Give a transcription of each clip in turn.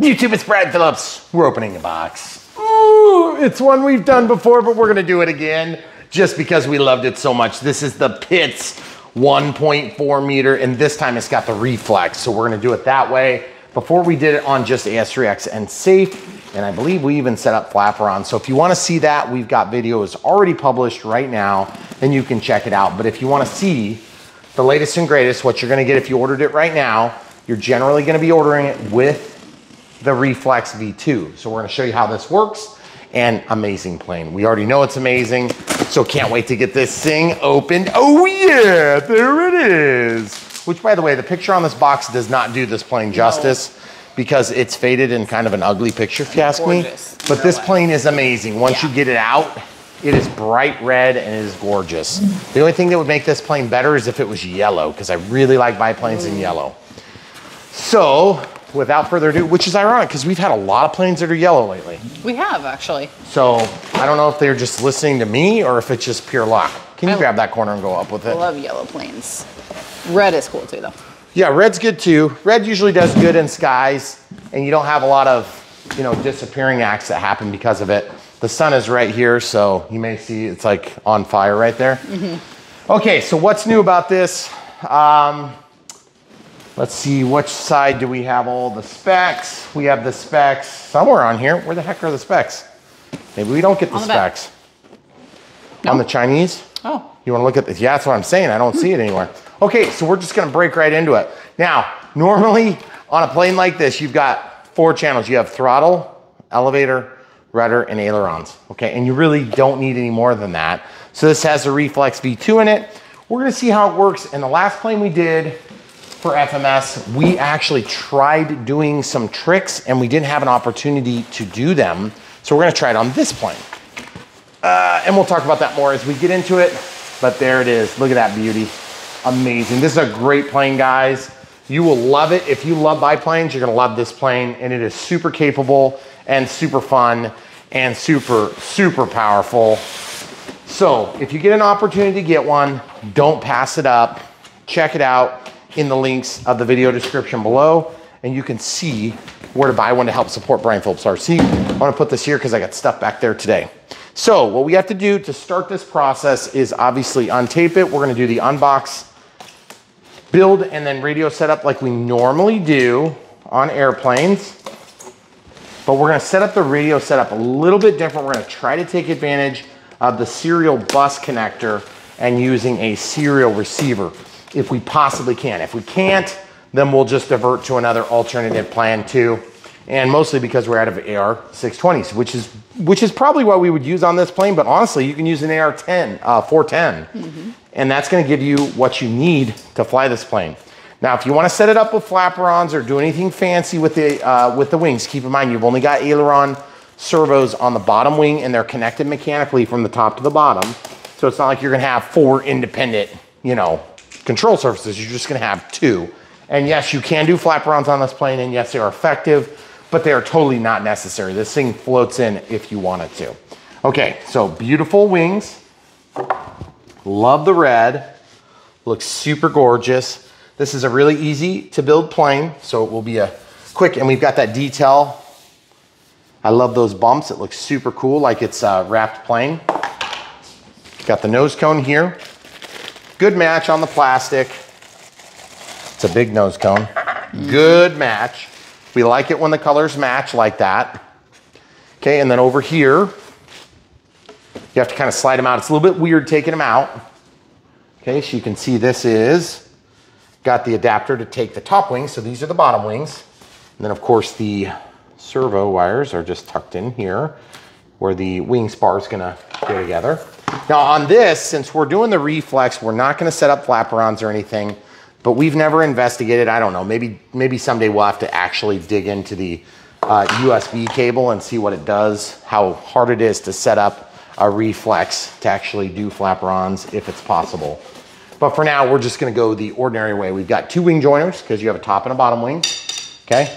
YouTube, it's Brad Phillips. We're opening a box. Ooh, it's one we've done before, but we're gonna do it again just because we loved it so much. This is the Pitts 1.4 meter, and this time it's got the reflex, so we're gonna do it that way. Before we did it on just AS3X and Safe, and I believe we even set up Flapperon. So if you wanna see that, we've got videos already published right now, and you can check it out. But if you wanna see the latest and greatest, what you're gonna get if you ordered it right now, you're generally gonna be ordering it with the Reflex V2. So we're gonna show you how this works. And amazing plane. We already know it's amazing, so can't wait to get this thing opened. Oh yeah, there it is. Which, by the way, the picture on this box does not do this plane justice because it's faded and kind of an ugly picture, if you ask me. But this plane is amazing. Once you get it out, it is bright red and it is gorgeous. The only thing that would make this plane better is if it was yellow, because I really like biplanes in yellow. So, without further ado, which is ironic because we've had a lot of planes that are yellow lately. We have, actually. So I don't know if they're just listening to me or if it's just pure luck. Can you grab that corner and go up with it? I love yellow planes. Red is cool too, though. Yeah, red's good too. Red usually does good in skies, and you don't have a lot of, you know, disappearing acts that happen because of it. The sun is right here, so you may see it's like on fire right there. Mm-hmm. Okay, so what's new about this? Let's see, which side do we have all the specs? We have the specs somewhere on here. Where the heck are the specs? Maybe we don't get the specs. No. On the Chinese? Oh. You wanna look at this? Yeah, that's what I'm saying. I don't see it anywhere. Okay, so we're just gonna break right into it. Now, normally on a plane like this, you've got four channels. You have throttle, elevator, rudder, and ailerons. Okay, and you really don't need any more than that. So this has a Reflex V2 in it. We're gonna see how it works. And the last plane we did for FMS, we actually tried doing some tricks and we didn't have an opportunity to do them. So we're gonna try it on this plane. And we'll talk about that more as we get into it, but there it is. Look at that beauty, amazing. This is a great plane, guys. You will love it. If you love biplanes, you're gonna love this plane, and it is super capable and super fun and super, super powerful. So if you get an opportunity to get one, don't pass it up. Check it out in the links of the video description below, and you can see where to buy one to help support Brian Phillips RC. I wanna put this here because I got stuff back there today. So what we have to do to start this process is obviously untape it. We're gonna do the unbox, build, and then radio setup like we normally do on airplanes. But we're gonna set up the radio setup a little bit different. We're gonna try to take advantage of the serial bus connector and using a serial receiver, if we possibly can. If we can't, then we'll just divert to another alternative plan too. And mostly because we're out of AR620s, which is probably what we would use on this plane, but honestly, you can use an AR10, 410. Mm-hmm. And that's gonna give you what you need to fly this plane. Now, if you wanna set it up with flapperons or do anything fancy with the wings, keep in mind, you've only got aileron servos on the bottom wing, and they're connected mechanically from the top to the bottom. So it's not like you're gonna have four independent, you know, control surfaces. You're just gonna have two. And yes, you can do flapperons on this plane, and yes, they are effective, but they are totally not necessary. This thing floats in if you want it to. Okay, so beautiful wings. Love the red. Looks super gorgeous. This is a really easy to build plane, so it will be a quick, and we've got that detail. I love those bumps. It looks super cool, like it's a wrapped plane. Got the nose cone here. Good match on the plastic. It's a big nose cone. Good match. We like it when the colors match like that. Okay, and then over here, you have to kind of slide them out. It's a little bit weird taking them out. Okay, so you can see this is, got the adapter to take the top wings, so these are the bottom wings. And then of course the servo wires are just tucked in here where the wing spar is gonna go together. Now on this, since we're doing the reflex, we're not gonna set up flapperons or anything, but we've never investigated. I don't know, maybe someday we'll have to actually dig into the USB cable and see what it does, how hard it is to set up a reflex to actually do flapperons if it's possible. But for now, we're just gonna go the ordinary way. We've got two wing joiners because you have a top and a bottom wing, okay?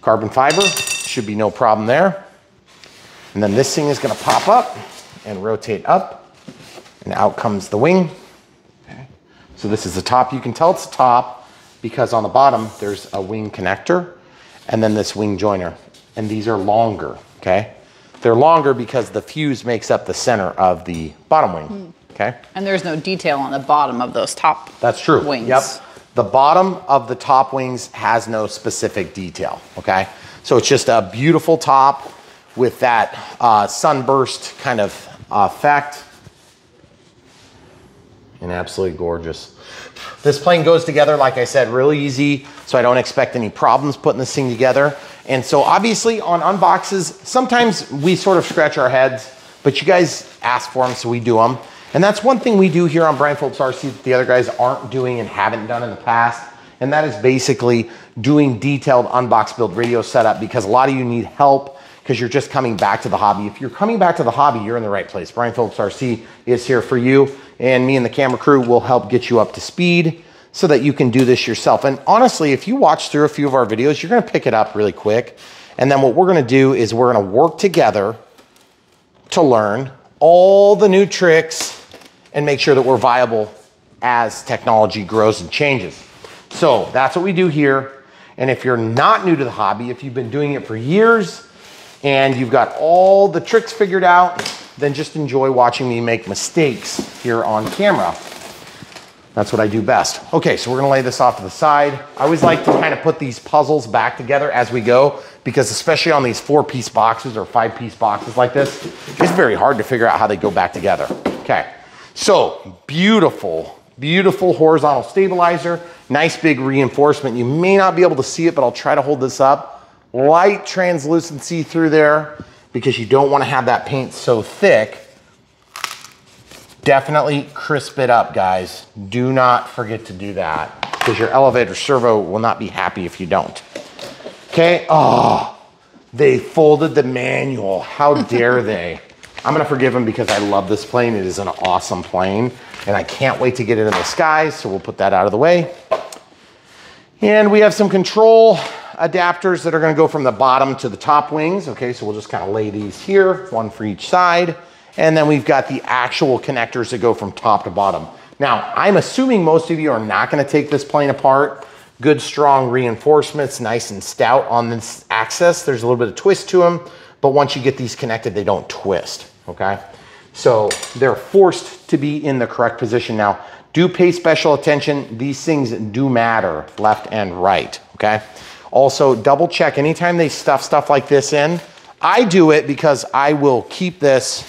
Carbon fiber, should be no problem there. And then this thing is gonna pop up and rotate up, and out comes the wing. Okay. So this is the top. You can tell it's the top because on the bottom, there's a wing connector. and then this wing joiner. And these are longer, okay? They're longer because the fuse makes up the center of the bottom wing, okay? And there's no detail on the bottom of those top wings. That's true, yep. The bottom of the top wings has no specific detail, okay? So it's just a beautiful top with that sunburst kind of effect. And absolutely gorgeous. This plane goes together, like I said, really easy, so I don't expect any problems putting this thing together. And so obviously on unboxes, sometimes we sort of scratch our heads, but you guys ask for them, so we do them. And that's one thing we do here on Brian Phillips RC that the other guys aren't doing and haven't done in the past. And that is basically doing detailed unbox build radio setup, because a lot of you need help because you're just coming back to the hobby. If you're coming back to the hobby, you're in the right place. Brian Phillips RC is here for you, and me and the camera crew will help get you up to speed so that you can do this yourself. And honestly, if you watch through a few of our videos, you're gonna pick it up really quick. And then what we're gonna do is we're gonna work together to learn all the new tricks and make sure that we're viable as technology grows and changes. So that's what we do here. And if you're not new to the hobby, if you've been doing it for years and you've got all the tricks figured out, then just enjoy watching me make mistakes here on camera. That's what I do best. Okay, so we're gonna lay this off to the side. I always like to kind of put these puzzles back together as we go, because especially on these 4-piece boxes or 5-piece boxes like this, it's very hard to figure out how they go back together. Okay, so beautiful, beautiful horizontal stabilizer, nice big reinforcement. You may not be able to see it, but I'll try to hold this up. Light translucency through there, because you don't wanna have that paint so thick. Definitely crisp it up, guys. Do not forget to do that, because your elevator servo will not be happy if you don't. Okay, oh, they folded the manual. How dare they? I'm gonna forgive them because I love this plane. It is an awesome plane, and I can't wait to get it in the sky, so we'll put that out of the way. And we have some control adapters that are gonna go from the bottom to the top wings. Okay, so we'll just kind of lay these here, one for each side. And then we've got the actual connectors that go from top to bottom. Now, I'm assuming most of you are not gonna take this plane apart. Good, strong reinforcements, nice and stout on this axis. There's a little bit of twist to them, but once you get these connected, they don't twist, okay? So they're forced to be in the correct position. Now, do pay special attention. These things do matter, left and right, okay? Also, double check anytime they stuff stuff like this in. I do it because I will keep this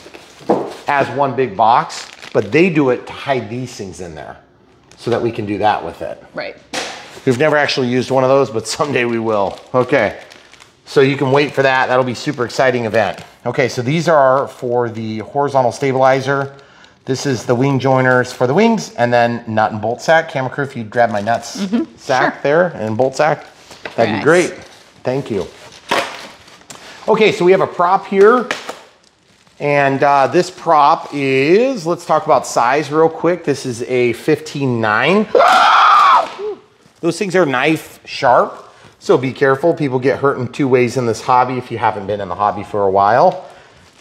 as one big box, but they do it to hide these things in there so that we can do that with it. Right. We've never actually used one of those, but someday we will. Okay, so you can wait for that. That'll be a super exciting event. Okay, so these are for the horizontal stabilizer. This is the wing joiners for the wings, and then nut and bolt sack. Camera crew, if you'd grab my nuts sack there and bolt sack, that'd be great. Thank you. Okay, so we have a prop here. And this prop is, let's talk about size real quick. This is a 15.9. Ah! Those things are knife sharp, so be careful. People get hurt in two ways in this hobby if you haven't been in the hobby for a while.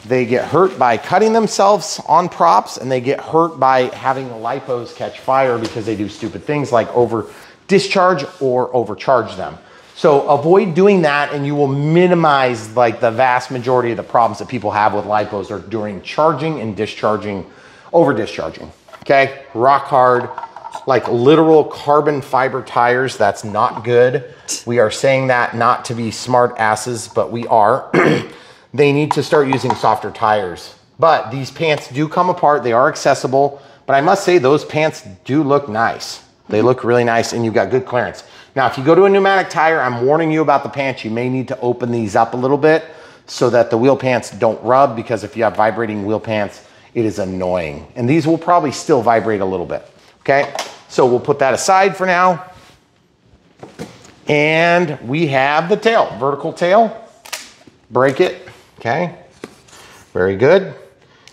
They get hurt by cutting themselves on props, and they get hurt by having the lipos catch fire because they do stupid things like over-discharge or overcharge them. So avoid doing that, and you will minimize like the vast majority of the problems that people have with lipos are during charging and discharging, over discharging, okay? Rock hard, like literal carbon fiber tires, that's not good. We are saying that not to be smart asses, but we are. They need to start using softer tires. But these pants do come apart, they are accessible, but I must say those pants do look nice. They look really nice, and you've got good clearance. Now, if you go to a pneumatic tire, I'm warning you about the pants. You may need to open these up a little bit so that the wheel pants don't rub, because if you have vibrating wheel pants, it is annoying. And these will probably still vibrate a little bit, okay? So we'll put that aside for now. And we have the tail, vertical tail. Break it, okay? Very good.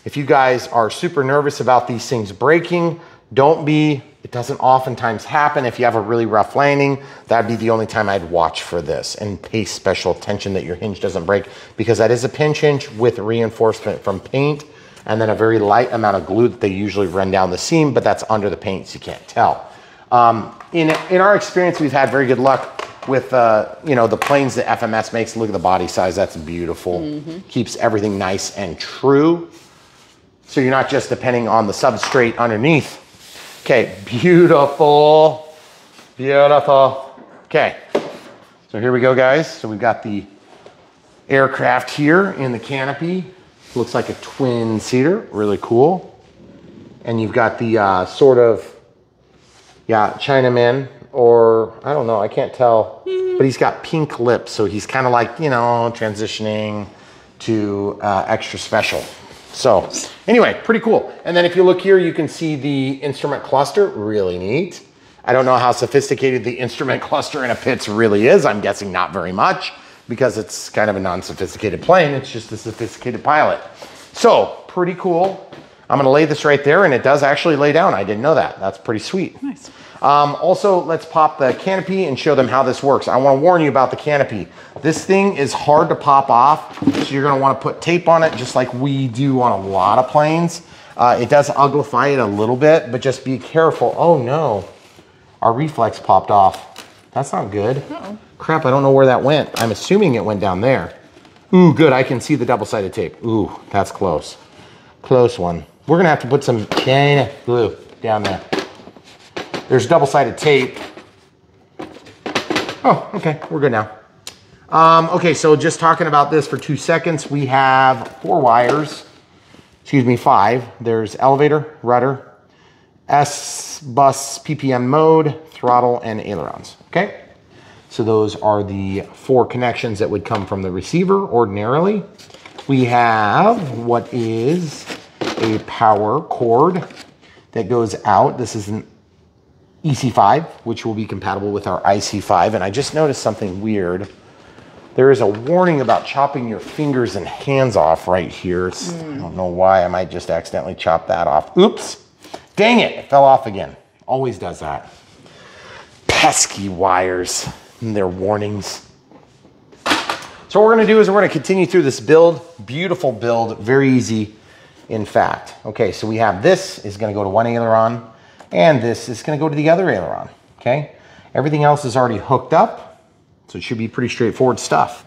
If you guys are super nervous about these things breaking, don't be. It doesn't oftentimes happen. If you have a really rough landing, that'd be the only time I'd watch for this and pay special attention that your hinge doesn't break, because that is a pinch hinge with reinforcement from paint and then a very light amount of glue that they usually run down the seam, but that's under the paint, so you can't tell. In our experience, we've had very good luck with the planes that FMS makes. Look at the body size, that's beautiful. Mm-hmm. Keeps everything nice and true. So you're not just depending on the substrate underneath. Okay, beautiful, beautiful. Okay, so here we go, guys. So we've got the aircraft here in the canopy. Looks like a twin seater, really cool. And you've got the Chinaman, or I don't know, I can't tell, but he's got pink lips. So he's kind of like, transitioning to extra special. So anyway, pretty cool. And then if you look here, you can see the instrument cluster, really neat. I don't know how sophisticated the instrument cluster in a Pitts really is. I'm guessing not very much, because it's kind of a non-sophisticated plane. It's just a sophisticated pilot. So pretty cool. I'm gonna lay this right there, and it does actually lay down. I didn't know that. That's pretty sweet. Nice. Also, let's pop the canopy and show them how this works. I wanna warn you about the canopy. This thing is hard to pop off, so you're gonna wanna put tape on it, just like we do on a lot of planes. It does uglify it a little bit, but just be careful. Oh no, our reflex popped off. That's not good. Uh-oh. Crap, I don't know where that went. I'm assuming it went down there. Ooh, good, I can see the double-sided tape. Ooh, that's close. Close one. We're gonna have to put some China glue down there. There's double-sided tape. Oh, okay, we're good now. Okay, so just talking about this for 2 seconds, we have 5. There's elevator, rudder, S-bus, PPM mode, throttle, and ailerons, okay? So those are the 4 connections that would come from the receiver ordinarily. We have what is a power cord that goes out. This is an EC5, which will be compatible with our IC5. And I just noticed something weird. There is a warning about chopping your fingers and hands off right here. I don't know why. I might just accidentally chop that off. Oops. Dang it. It fell off again. Always does that. Pesky wires and their warnings. So what we're gonna do is we're gonna continue through this build. Beautiful build, very easy, in fact. Okay, so we have this is gonna go to one aileron, and this is gonna go to the other aileron, okay? Everything else is already hooked up, so it should be pretty straightforward stuff.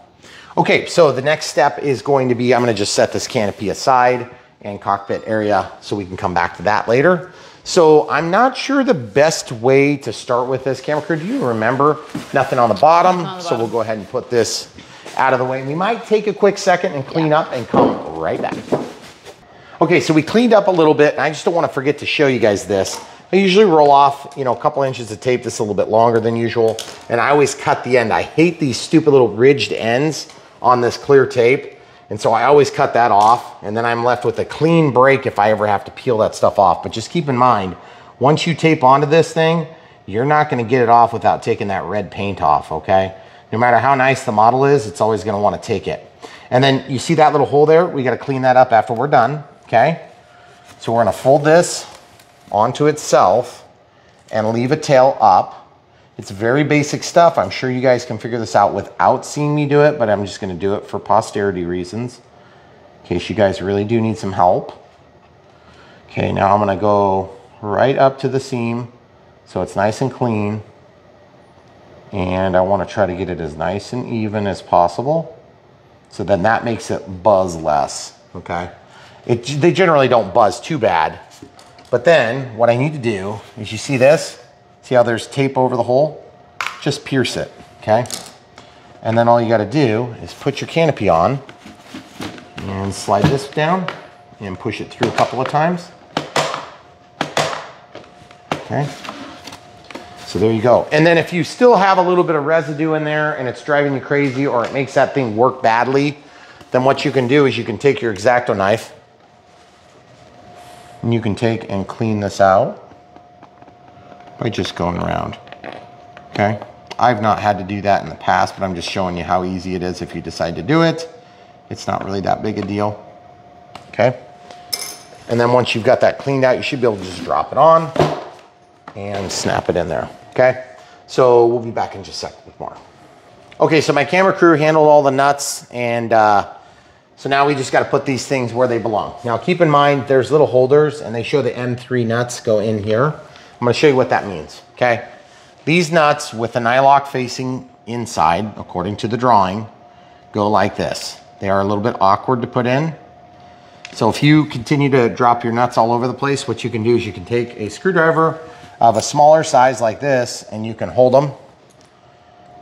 Okay, so the next step is going to be, I'm gonna just set this canopy aside and cockpit area so we can come back to that later. So I'm not sure the best way to start with this camera crew. Do you remember? Nothing on the bottom. So we'll go ahead and put this out of the way. We might take a quick second and clean up and come right back. Okay, so we cleaned up a little bit, and I just don't want to forget to show you guys this. I usually roll off, a couple inches of tape. This is a little bit longer than usual, and I always cut the end. I hate these stupid little ridged ends on this clear tape. And so I always cut that off, and then I'm left with a clean break if I ever have to peel that stuff off. But just keep in mind, once you tape onto this thing, you're not gonna get it off without taking that red paint off, okay? No matter how nice the model is, it's always gonna wanna take it. And then you see that little hole there? We gotta clean that up after we're done, okay? So we're gonna fold this onto itself and leave a tail up. It's very basic stuff. I'm sure you guys can figure this out without seeing me do it, but I'm just gonna do it for posterity reasons, in case you guys really do need some help. Okay, now I'm gonna go right up to the seam so it's nice and clean. And I wanna try to get it as nice and even as possible. So then that makes it buzz less, okay? They generally don't buzz too bad. But then what I need to do is, you see this? See how there's tape over the hole? Just pierce it, okay? And then all you gotta do is put your canopy on and slide this down and push it through a couple of times. Okay, so there you go. And then if you still have a little bit of residue in there and it's driving you crazy, or it makes that thing work badly, then what you can do is you can take your X-Acto knife and you can take and clean this out by just going around, okay? I've not had to do that in the past, but I'm just showing you how easy it is if you decide to do it. It's not really that big a deal, okay? And then once you've got that cleaned out, you should be able to just drop it on and snap it in there, okay? So we'll be back in just a second with more. Okay, so my camera crew handled all the nuts, and so now we just gotta put these things where they belong. Now keep in mind, there's little holders, and they show the M3 nuts go in here. I'm gonna show you what that means, okay? These nuts with the nylock facing inside, according to the drawing, go like this. They are a little bit awkward to put in. So if you continue to drop your nuts all over the place, what you can do is you can take a screwdriver of a smaller size like this, and you can hold them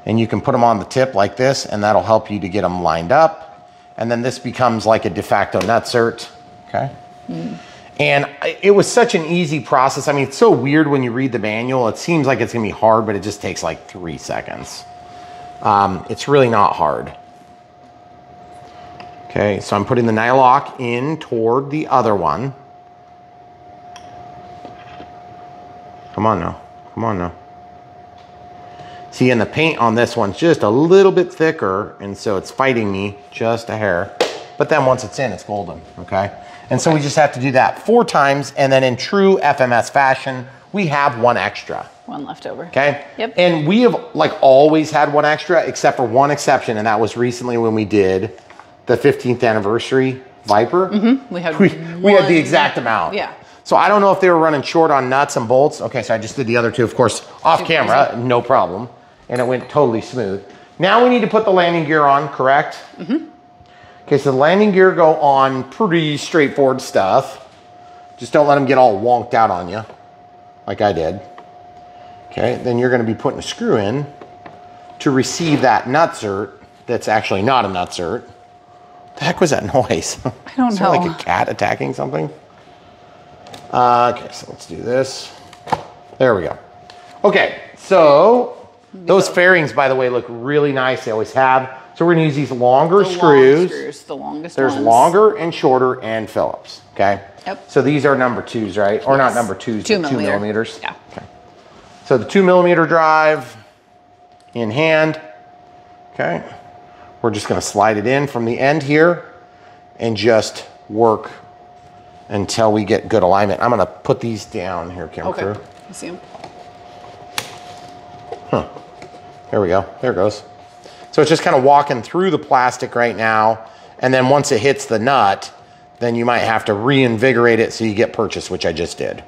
and you can put them on the tip like this, and that'll help you to get them lined up. And then this becomes like a de facto nut cert, okay? Mm. And it was such an easy process. I mean, it's so weird when you read the manual. It seems like it's gonna be hard, but it just takes like 3 seconds. It's really not hard. Okay, so I'm putting the nylock in toward the other one. Come on now, come on now. See, and the paint on this one's just a little bit thicker, and so it's fighting me just a hair. But then once it's in, it's golden, okay? And so we just have to do that 4 times, and then in true FMS fashion, we have one extra. One left over. Okay? Yep. And we have like always had one extra, except for one exception, and that was recently when we did the 15th anniversary Viper. Mm-hmm. We had the exact amount. Yeah. So I don't know if they were running short on nuts and bolts. Okay, so I just did the other two, of course, off camera, no problem. And it went totally smooth. Now we need to put the landing gear on, correct? Mm-hmm. Okay, so the landing gear go on pretty straightforward stuff. Just don't let them get all wonked out on you, like I did. Okay, then you're gonna be putting a screw in to receive that nut cert that's actually not a nut cert. The heck was that noise? I don't know. Like a cat attacking something? Okay, so let's do this. There we go. Okay, so those fairings, by the way, look really nice. They always have. So we're gonna use these longer screws. The longest ones. There's longer and shorter and Phillips, okay? Yep. So these are number 2s, right? Or not number 2s, but 2 millimeters. Yeah. Okay. So the 2 millimeter drive in hand, okay? We're just gonna slide it in from the end here and just work until we get good alignment. I'm gonna put these down here, camera crew. Okay, I see them. Huh, there we go, there it goes. So it's just kind of walking through the plastic right now, and then once it hits the nut, then you might have to reinvigorate it so you get purchase, which I just did.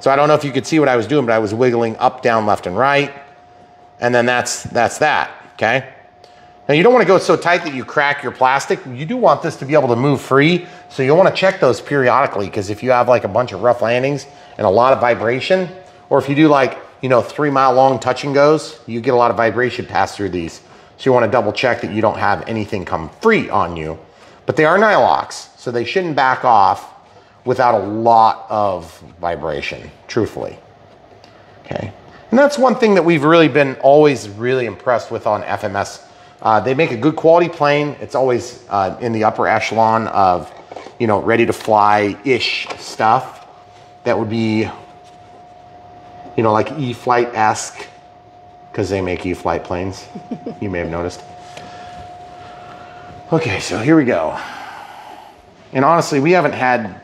So I don't know if you could see what I was doing, but I was wiggling up, down, left, and right, and then that's that, okay? Now you don't want to go so tight that you crack your plastic. You do want this to be able to move free. So you'll want to check those periodically, because if you have like a bunch of rough landings and a lot of vibration, or if you do like, you know, 3 mile long touch and goes, you get a lot of vibration pass through these. So you want to double check that you don't have anything come free on you, but they are nylocks. So they shouldn't back off without a lot of vibration, truthfully. Okay. And that's one thing that we've really been always really impressed with on FMS. They make a good quality plane. It's always in the upper echelon of, you know, ready to fly-ish stuff. That would be, you know, like E-Flight-esque, because they make E-Flight planes. You may have noticed. Okay, so here we go. And honestly, we haven't had,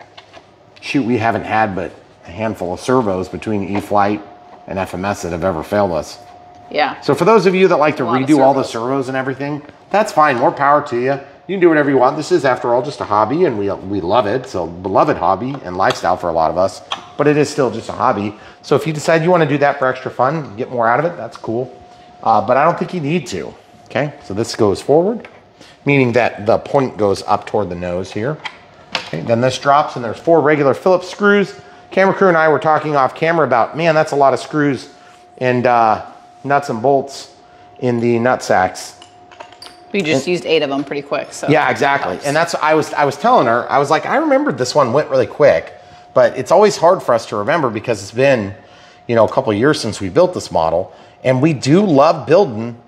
but a handful of servos between E-Flight and FMS that have ever failed us. Yeah. So for those of you that like to redo all the servos and everything, that's fine. More power to you. You can do whatever you want. This is, after all, just a hobby, and we love it. It's a beloved hobby and lifestyle for a lot of us, but it is still just a hobby. So if you decide you want to do that for extra fun, get more out of it, that's cool. But I don't think you need to, okay? So this goes forward, meaning that the point goes up toward the nose here. Okay, then this drops, and there's 4 regular Phillips screws. Camera crew and I were talking off camera about, man, that's a lot of screws, and nuts and bolts in the nut sacks. We just used 8 of them pretty quick. So yeah, exactly. And that's, I was telling her, I was like, I remembered this one went really quick, but it's always hard for us to remember because it's been, you know, a couple of years since we built this model, and we do love building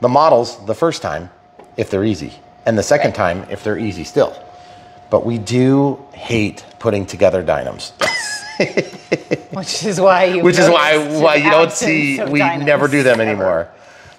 the models the first time if they're easy, and the second time if they're easy still. But we do hate putting together dynos. Which is why you don't see, we never do them anymore.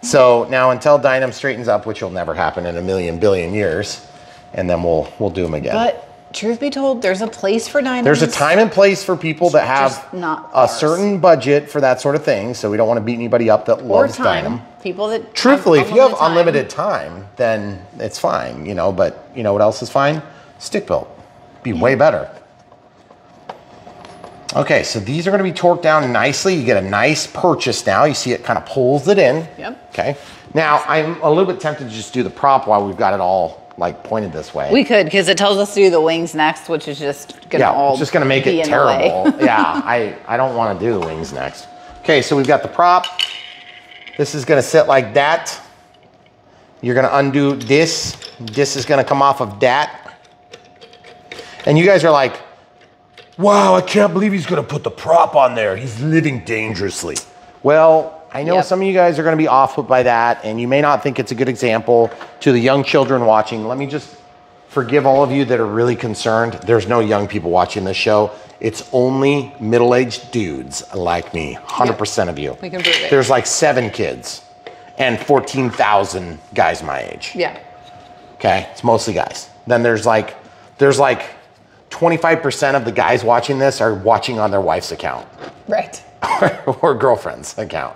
So now until Dynam straightens up, which will never happen in a million billion years, and then we'll do them again. But truth be told, there's a place for Dynams. There's a time and place for people that have not a certain budget for that sort of thing. So we don't want to beat anybody up that loves Dynam. People that truthfully, if you have unlimited time, then it's fine, you know. But you know what else is fine? Stick built, be way better. Okay, so these are gonna be torqued down nicely. You get a nice purchase now. You see it kind of pulls it in. Yep. Okay, Now, I'm a little bit tempted to just do the prop while we've got it all like pointed this way. We could, because it tells us to do the wings next, which is just gonna make it terrible. Yeah, I don't want to do the wings next. Okay, so we've got the prop. This is gonna sit like that. You're gonna undo this. This is gonna come off of that. And you guys are like, wow, I can't believe he's gonna put the prop on there. He's living dangerously. Well, I know some of you guys are going to be off-put by that, and you may not think it's a good example to the young children watching. Let me just forgive all of you that are really concerned. There's no young people watching this show. It's only middle-aged dudes like me, 100% of you. We can prove it. There's like 7 kids and 14,000 guys my age. Yeah. Okay, it's mostly guys. Then there's like 25% of the guys watching this are watching on their wife's account. Right. Or girlfriend's account,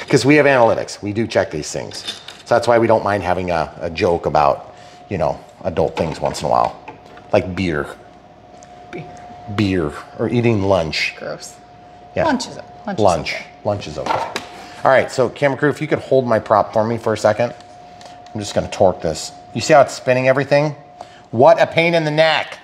because we have analytics. We do check these things, so that's why we don't mind having a joke about, you know, adult things once in a while, like beer or eating lunch. Gross. Yeah. Lunch is okay. All right, so camera crew, if you could hold my prop for me for a second, I'm just going to torque this. You see how it's spinning everything? What a pain in the neck!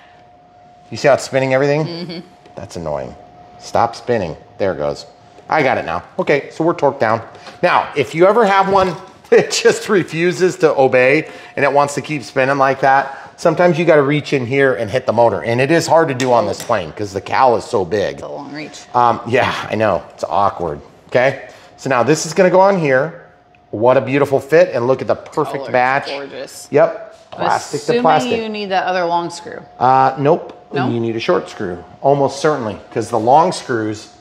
You see how it's spinning everything? Mm-hmm. That's annoying. Stop spinning. There it goes. I got it now. Okay, so we're torqued down. Now, if you ever have one that just refuses to obey and it wants to keep spinning like that, sometimes you got to reach in here and hit the motor. And it is hard to do on this plane because the cowl is so big. It's a long reach. Yeah, I know. It's awkward. Okay, so now this is going to go on here. What a beautiful fit. And look at the perfect batch. Gorgeous. Yep. Plastic to plastic. You need that other long screw. Nope. No? You need a short screw, almost certainly, because the long screws,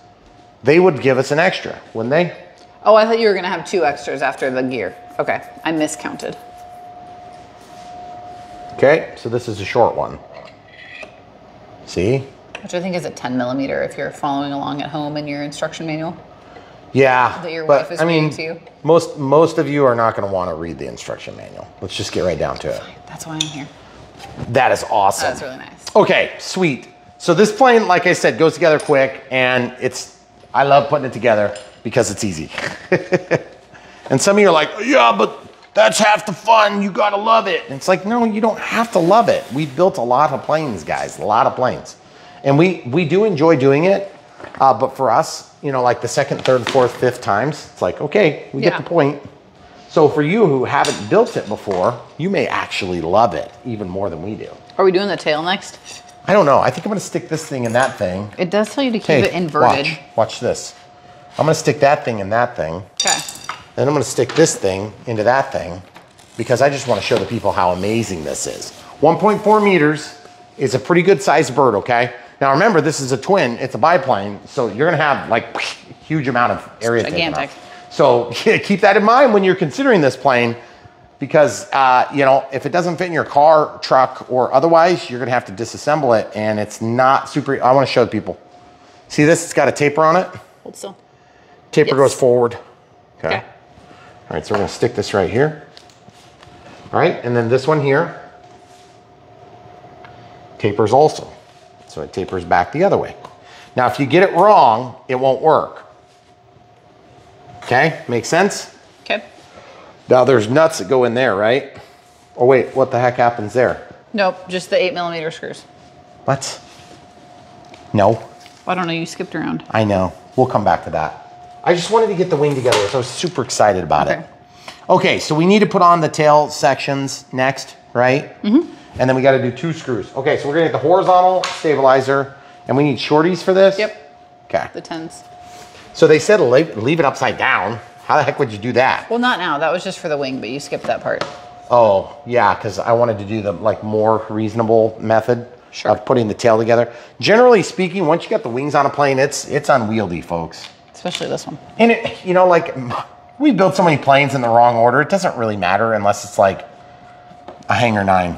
they would give us an extra, wouldn't they? Oh, I thought you were going to have 2 extras after the gear. Okay, I miscounted. Okay, so this is a short one. See? Which I think is a 10 millimeter if you're following along at home in your instruction manual. Yeah, that your wife is reading to you. Most of you are not going to want to read the instruction manual. Let's just get right down to it. That's why I'm here. That is awesome. That's really nice. Okay, sweet. So this plane, like I said, goes together quick, and it's, I love putting it together because it's easy. And some of you are like, yeah, but that's half the fun. You got to love it. And it's like, no, you don't have to love it. We built a lot of planes, guys, a lot of planes. And we do enjoy doing it. But for us, you know, like the second, third, fourth, fifth times, it's like, okay, we get the point. So for you who haven't built it before, you may actually love it even more than we do. Are we doing the tail next? I don't know. I think I'm going to stick this thing in that thing. It does tell you to keep it inverted. Watch this. I'm going to stick that thing in that thing. Okay. Then I'm going to stick this thing into that thing because I just want to show the people how amazing this is. 1.4 meters is a pretty good sized bird, okay? Now remember, this is a twin. It's a biplane. So you're going to have like huge amount of area. Gigantic. So yeah, keep that in mind when you're considering this plane because, you know, if it doesn't fit in your car, truck, or otherwise, you're going to have to disassemble it, and it's not super... I want to show the people. See this? It's got a taper on it. Hold still. Taper goes forward. Okay. All right, so we're going to stick this right here. All right, and then this one here tapers also. So it tapers back the other way. Now, if you get it wrong, it won't work. Okay, makes sense? Okay. Now there's nuts that go in there, right? Oh wait, what the heck happens there? Nope, just the 8 millimeter screws. What? No. I don't know, you skipped around. I know, we'll come back to that. I just wanted to get the wing together, so I was super excited about it. Okay, so we need to put on the tail sections next, right? Mm-hmm. And then we gotta do 2 screws. Okay, so we're gonna get the horizontal stabilizer, and we need shorties for this? Yep. Okay. The 10s. So they said leave it upside down. How the heck would you do that? Well, not now. That was just for the wing, but you skipped that part. Oh, yeah, because I wanted to do the like more reasonable method of putting the tail together. Generally speaking, once you got the wings on a plane, it's unwieldy, folks. Especially this one. And, it, you know, like, we build so many planes in the wrong order. It doesn't really matter unless it's like a Hangar 9,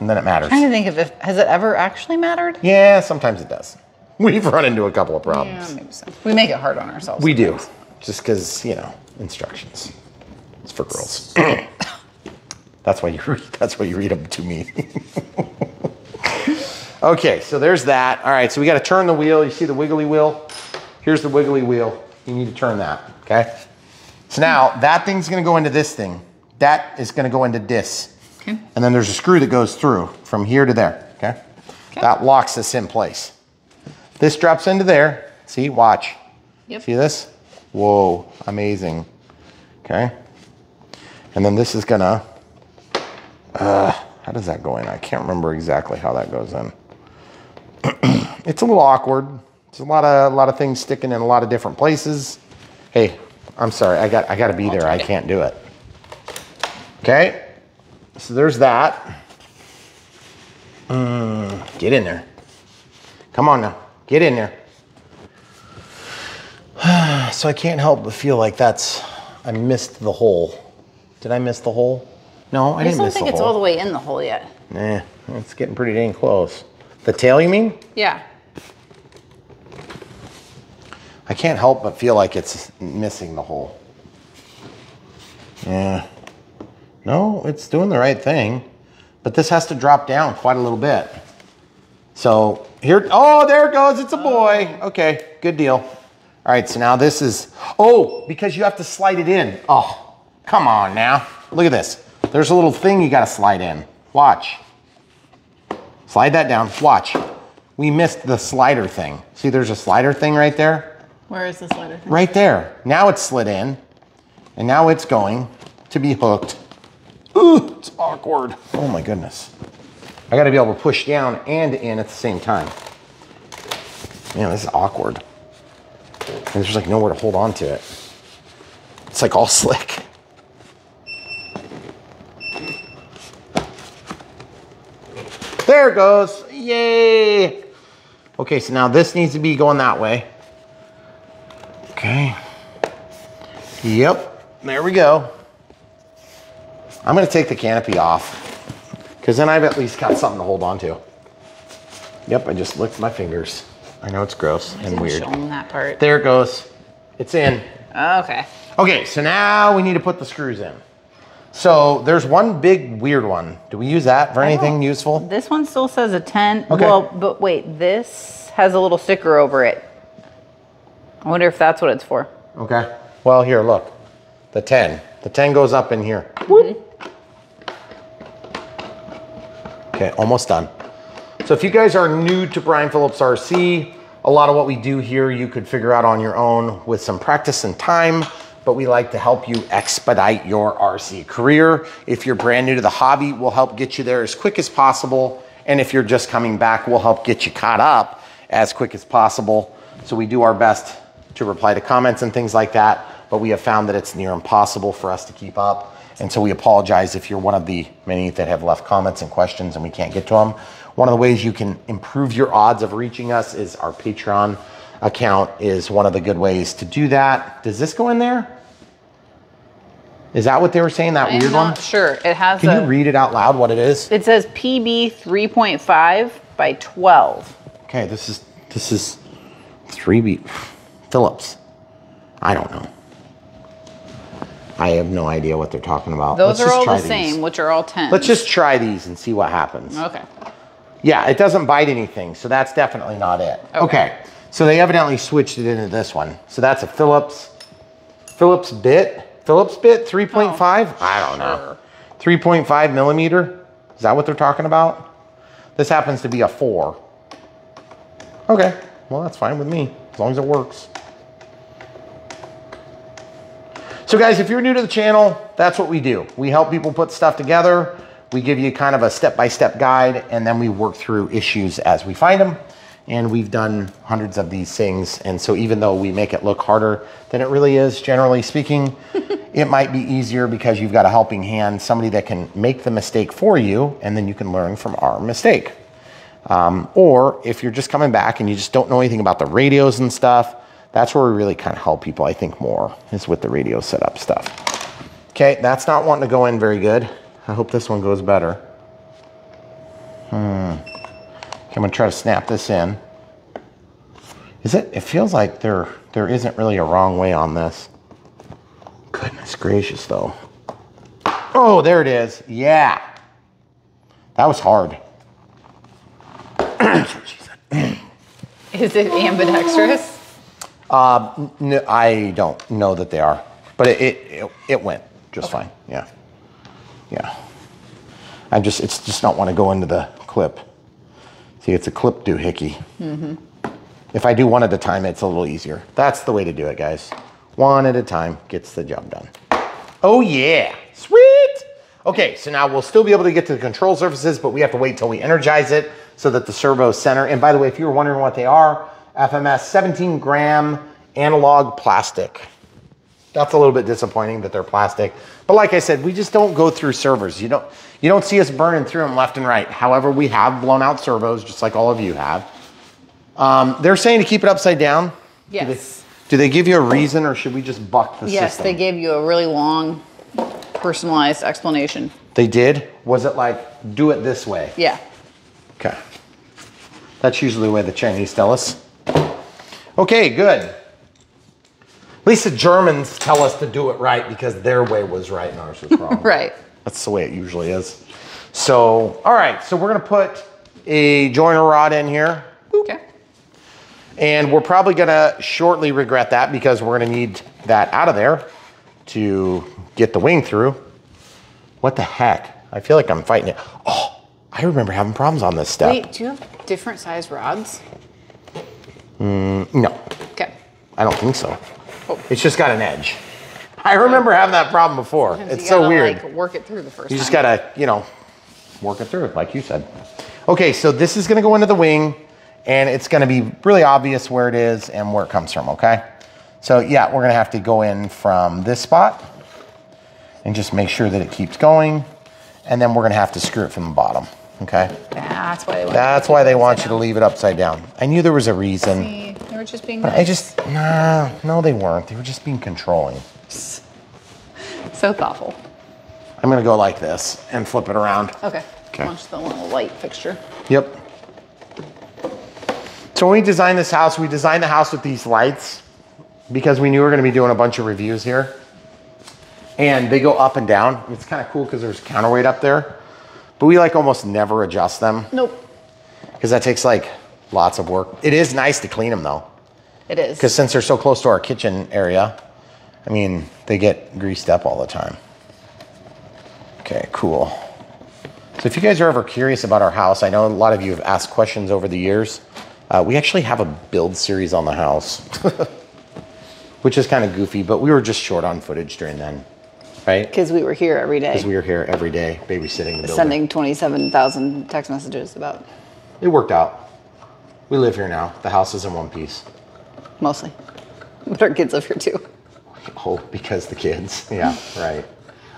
and then it matters. I'm trying to think of if, has it ever actually mattered? Yeah, sometimes it does. We've run into a couple of problems. Yeah, maybe so. We make it hard on ourselves. We do, just because, you know, instructions. It's for girls. That's why you read. That's why you read them to me. Okay, so there's that. All right, so we got to turn the wheel. You see the wiggly wheel? Here's the wiggly wheel. You need to turn that. Okay. So now that thing's gonna go into this thing. That is gonna go into this. Okay. And then there's a screw that goes through from here to there, okay? Okay. That locks this in place. This drops into there. See, watch. Yep. See this? Whoa, amazing. Okay. And then this is gonna, how does that go in? I can't remember exactly how that goes in. It's a little awkward. It's a lot of things sticking in a lot of different places. Hey, I'm sorry, I gotta be there. I can't do it. Okay, so there's that. Get in there. Come on now, get in there. So I can't help but feel like that's, I missed the hole. Did I miss the hole? No, I didn't miss the hole. I don't think it's all the way in the hole yet. Nah, it's getting pretty dang close. The tail, you mean? Yeah. I can't help but feel like it's missing the hole. Yeah. No, it's doing the right thing, but this has to drop down quite a little bit. So here, oh, there it goes, it's a boy. Okay, good deal. All right, so now this is, oh, because you have to slide it in. Oh, come on now. Look at this. There's a little thing you gotta slide in. Watch. Slide that down, watch. We missed the slider thing. See, there's a slider thing right there. Where is the slider thing? Right there. Now it's slid in, and now it's going to be hooked. Ooh, it's awkward. Oh my goodness. I gotta be able to push down and in at the same time. Man, this is awkward. And there's like nowhere to hold on to it. It's like all slick. There it goes, yay. Okay, so now this needs to be going that way. Okay. Yep, there we go. I'm gonna take the canopy off because then I've at least got something to hold on to. Yep, I just licked my fingers. I know it's gross and weird. I didn't show them that part. There it goes, it's in. Okay. Okay, so now we need to put the screws in. So there's one big weird one. Do we use that for anything useful? This one still says a 10. Okay. Well, but wait, this has a little sticker over it. I wonder if that's what it's for. Okay. Well, here, look. The 10. The 10 goes up in here. Mm-hmm. Okay, almost done. So if you guys are new to Brian Phillips RC, a lot of what we do here you could figure out on your own with some practice and time. But we like to help you expedite your RC career. If you're brand new to the hobby, we'll help get you there as quick as possible. And if you're just coming back, we'll help get you caught up as quick as possible. So we do our best to reply to comments and things like that, but we have found that it's near impossible for us to keep up. And so we apologize if you're one of the many that have left comments and questions and we can't get to them. One of the ways you can improve your odds of reaching us is our Patreon account is one of the good ways to do that. Does this go in there? Is that what they were saying, that weird one? I'm not sure. It has a... Can you read it out loud what it is? It says PB 3.5 by 12. Okay, this is 3B Phillips. I don't know. I have no idea what they're talking about. Those are all the same, which are all 10s. Let's just try these and see what happens. Okay. Yeah, it doesn't bite anything, so that's definitely not it. Okay. So they evidently switched it into this one. So that's a Phillips bit 3.5? Oh, I don't know. 3.5 millimeter? Is that what they're talking about? This happens to be a 4. Okay, well that's fine with me, as long as it works. So guys, if you're new to the channel, that's what we do. We help people put stuff together. We give you kind of a step-by-step guide, and then we work through issues as we find them. And we've done hundreds of these things. And so even though we make it look harder than it really is, generally speaking, it might be easier because you've got a helping hand, somebody that can make the mistake for you, and then you can learn from our mistake. Or if you're just coming back and you just don't know anything about the radios and stuff, that's where we really kind of help people, I think, more is with the radio setup stuff. Okay, that's not wanting to go in very good. I hope this one goes better. I'm gonna try to snap this in. Is it? It feels like there isn't really a wrong way on this. Goodness gracious, though. Oh, there it is. Yeah, that was hard. That's what she said. Is it ambidextrous? No, I don't know that they are. But it went just fine. Yeah. Yeah. I just, it's just not want to go into the clip. See, it's a clip doohickey. Mm-hmm. If I do one at a time, it's a little easier. That's the way to do it, guys. One at a time gets the job done. Oh yeah, sweet. Okay, so now we'll still be able to get to the control surfaces, but we have to wait till we energize it so that the servo center, and by the way, if you were wondering what they are, FMS 17 gram analog plastic. That's a little bit disappointing that they're plastic. But like I said, we just don't go through servers. You don't see us burning through them left and right. However, we have blown out servos, just like all of you have. They're saying to keep it upside down. Yes. Do they give you a reason, or should we just buck the system? Yes, they gave you a really long personalized explanation. They did? Was it like, do it this way? Yeah. Okay. That's usually the way the Chinese tell us. Okay, good. At least the Germans tell us to do it right because their way was right and ours was wrong. Right. That's the way it usually is. So, all right. So we're going to put a joiner rod in here. Okay. And we're probably going to shortly regret that because we're going to need that out of there to get the wing through. What the heck? I feel like I'm fighting it. Oh, I remember having problems on this step. Wait, do you have different size rods? No. Okay. I don't think so. Oh. It's just got an edge. I remember having that problem before. It's so weird. Like, work it through the first time. You just gotta, you know, work it through, like you said. Okay, so this is gonna go into the wing, and it's gonna be really obvious where it is and where it comes from, okay? So yeah, we're gonna have to go in from this spot and just make sure that it keeps going, and then we're gonna have to screw it from the bottom, okay? That's why they want, you to leave it upside down. I knew there was a reason. See? They were just being nice. No, they weren't. They were just being controlling. So thoughtful. I'm gonna go like this and flip it around. Okay. Okay. Launch the little light fixture. Yep. So when we designed this house, we designed the house with these lights because we knew we were gonna be doing a bunch of reviews here. And they go up and down. It's kind of cool because there's counterweight up there, but we like almost never adjust them. Nope. Because that takes like lots of work. It is nice to clean them though. It is. Because since they're so close to our kitchen area, I mean, they get greased up all the time. Okay, cool. So if you guys are ever curious about our house, I know a lot of you have asked questions over the years. We actually have a build series on the house, which is kind of goofy, but we were just short on footage during then, right? Because we were here every day. Because we were here every day, babysitting the building. Sending 27,000 text messages about. It worked out. We live here now. The house is in one piece. Mostly. But our kids live here too. Oh, because the kids. Yeah, right.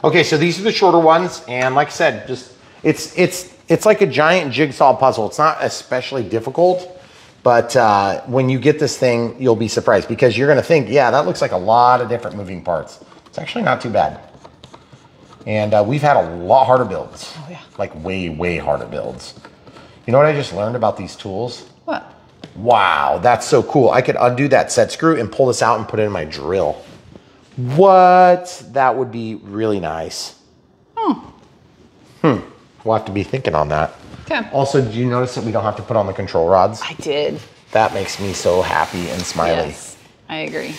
Okay, so these are the shorter ones. And like I said, just it's like a giant jigsaw puzzle. It's not especially difficult. But when you get this thing, you'll be surprised. Because you're going to think, yeah, that looks like a lot of different moving parts. It's actually not too bad. And we've had a lot harder builds. Oh, yeah. Like way, way harder builds. You know what I just learned about these tools? What? Wow, that's so cool. I could undo that set screw and pull this out and put it in my drill. What? That would be really nice. Hmm. We'll have to be thinking on that. Okay. Also, did you notice that we don't have to put on the control rods? I did. That makes me so happy and smiley. Yes, I agree.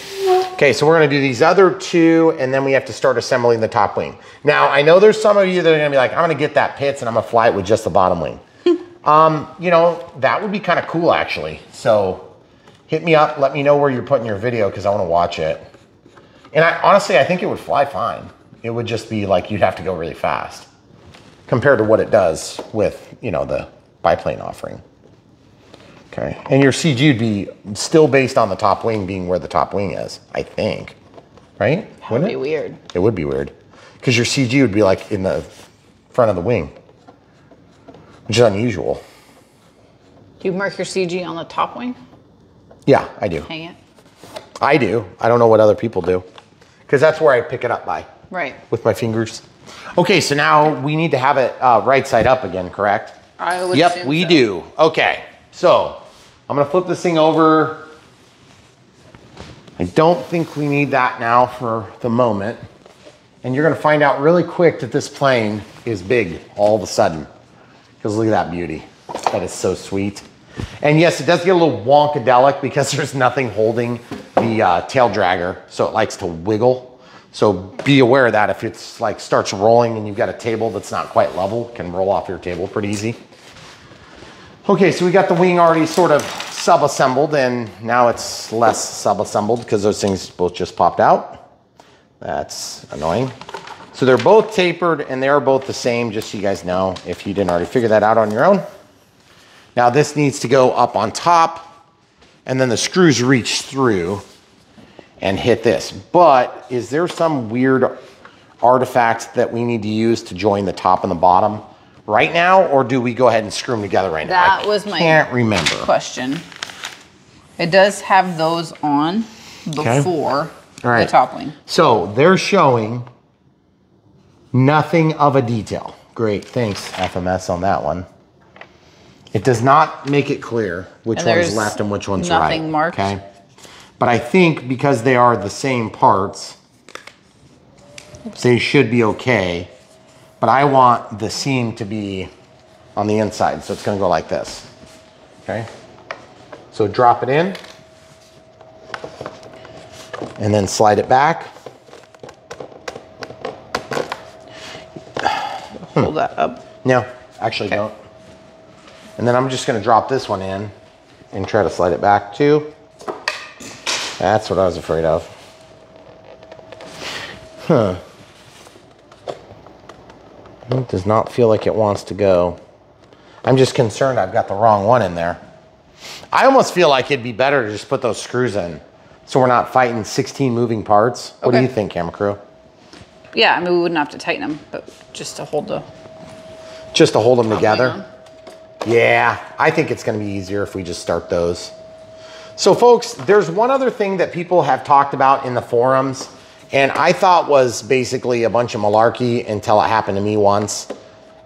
Okay, so we're gonna do these other two and then we have to start assembling the top wing. Now, I know there's some of you that are gonna be like, I'm gonna get that Pitts and I'm gonna fly it with just the bottom wing. You know, that would be kind of cool actually. So hit me up, let me know where you're putting your video because I want to watch it. And honestly, I think it would fly fine. It would just be like, you'd have to go really fast compared to what it does with, you know, the biplane offering. Okay. And your CG would be still based on the top wing being where the top wing is, I think. Right? That would be weird. It would be weird because your CG would be like in the front of the wing. Which is unusual. Do you mark your CG on the top wing? Yeah, I do. Hang it. I do. I don't know what other people do. Because that's where I pick it up by. Right. With my fingers. Okay, so now we need to have it right side up again, correct? I would assume so. Yep, we do. Okay, so I'm going to flip this thing over. I don't think we need that now for the moment. And you're going to find out really quick that this plane is big all of a sudden. Because look at that beauty. That is so sweet. And yes, it does get a little wonkadelic because there's nothing holding the tail dragger. So it likes to wiggle. So be aware of that. If it's like starts rolling and you've got a table that's not quite level, it can roll off your table pretty easy. Okay, so we got the wing already sort of sub-assembled, and now it's less sub-assembled because those things both just popped out. That's annoying. So they're both tapered and they are both the same, just so you guys know, if you didn't already figure that out on your own. Now this needs to go up on top, and then the screws reach through and hit this. But is there some weird artifact that we need to use to join the top and the bottom right now, or do we go ahead and screw them together right now? That was my question. It does have those on before the top wing. So they're showing nothing of a detail. Great, thanks FMS on that one. It does not make it clear which one's left and which one's right. Nothing marked. Okay. But I think because they are the same parts, they should be okay. But I want the seam to be on the inside, so it's gonna go like this, okay? So drop it in, and then slide it back. Hold that up. No, actually don't. And then I'm just gonna drop this one in and try to slide it back too. That's what I was afraid of. Huh. It does not feel like it wants to go. I'm just concerned I've got the wrong one in there. I almost feel like it'd be better to just put those screws in so we're not fighting 16 moving parts. What do you think, camera crew? Yeah, I mean, we wouldn't have to tighten them, but just to hold the... Just to hold them together? Yeah, I think it's gonna be easier if we just start those. So folks, there's one other thing that people have talked about in the forums, and I thought was basically a bunch of malarkey until it happened to me once.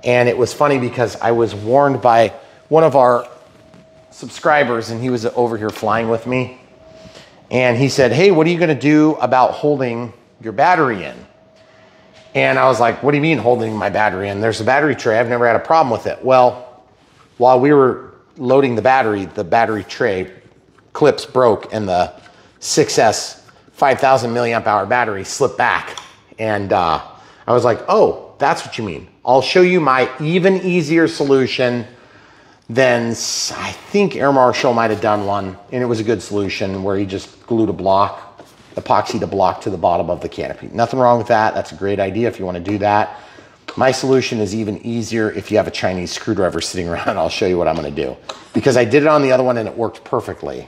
And it was funny because I was warned by one of our subscribers, and he was over here flying with me. And he said, hey, what are you gonna do about holding your battery in? And I was like, what do you mean holding my battery in? There's a battery tray, I've never had a problem with it. Well, while we were loading the battery tray clips broke and the 6S 5,000 milliamp hour battery slipped back. And I was like, oh, that's what you mean. I'll show you my even easier solution than, I think Air Marshall might've done one. And it was a good solution where he just glued a block, epoxied a block to the bottom of the canopy. Nothing wrong with that. That's a great idea if you wanna do that. My solution is even easier if you have a Chinese screwdriver sitting around. I'll show you what I'm gonna do. Because I did it on the other one and it worked perfectly.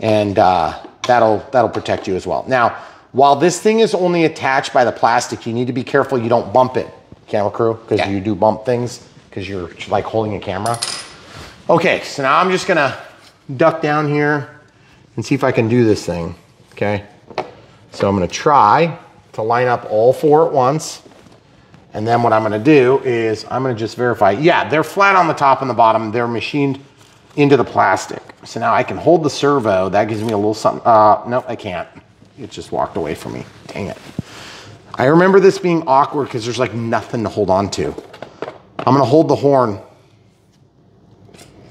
And that'll protect you as well. Now, while this thing is only attached by the plastic, you need to be careful you don't bump it, camera crew, because you do bump things because you're like holding a camera. Okay, so now I'm just gonna duck down here and see if I can do this thing, okay? So I'm gonna try to line up all four at once. And then what I'm gonna do is I'm gonna just verify, yeah, they're flat on the top and the bottom, they're machined into the plastic. So now I can hold the servo. That gives me a little something. No, I can't. It just walked away from me. Dang it. I remember this being awkward because there's like nothing to hold on to. I'm gonna hold the horn.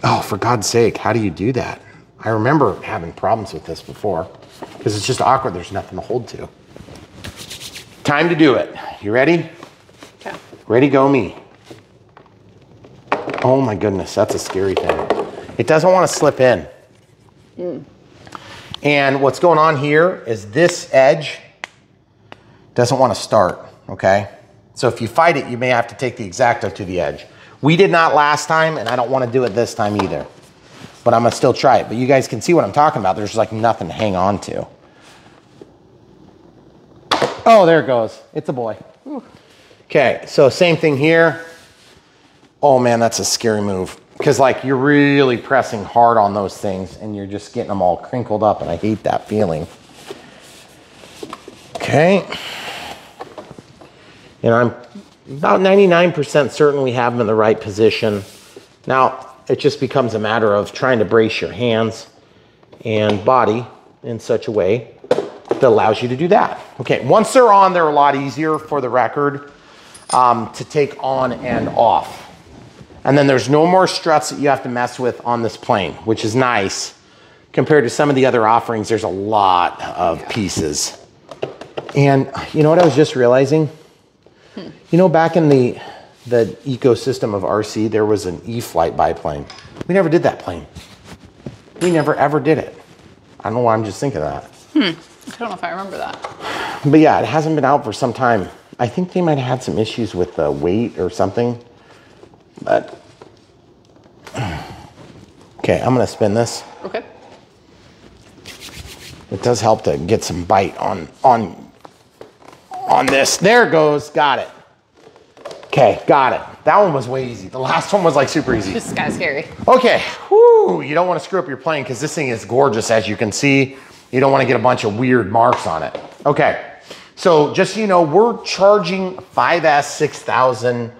Oh, for God's sake, how do you do that? I remember having problems with this before because it's just awkward. There's nothing to hold to. Time to do it. You ready? Yeah. Ready, go me. Oh my goodness, that's a scary thing. It doesn't want to slip in. And what's going on here is this edge doesn't want to start, okay? So if you fight it, you may have to take the X-Acto to the edge. We did not last time, and I don't want to do it this time either. But I'm going to still try it. But you guys can see what I'm talking about. There's like nothing to hang on to. Oh, there it goes. It's a boy. Ooh. Okay, so same thing here. Oh man, that's a scary move. Because like you're really pressing hard on those things and you're just getting them all crinkled up, and I hate that feeling. Okay. And I'm about 99% certain we have them in the right position. Now, it just becomes a matter of trying to brace your hands and body in such a way that allows you to do that. Okay, once they're on, they're a lot easier for the record to take on and off. And then there's no more struts that you have to mess with on this plane, which is nice. Compared to some of the other offerings, there's a lot of pieces. And you know what I was just realizing? You know, back in the ecosystem of RC, there was an E-flight biplane. We never did that plane. We never ever did it. I don't know why I'm just thinking of that. I don't know if I remember that. But yeah, it hasn't been out for some time. I think they might have had some issues with the weight or something. But okay, I'm gonna spin this. Okay. It does help to get some bite on this. There it goes. Got it. Okay, got it. That one was way easy. The last one was like super easy. This guy's scary. Okay. Whoo! You don't want to screw up your plane because this thing is gorgeous, as you can see. You don't want to get a bunch of weird marks on it. Okay. So just so you know, we're charging 5,000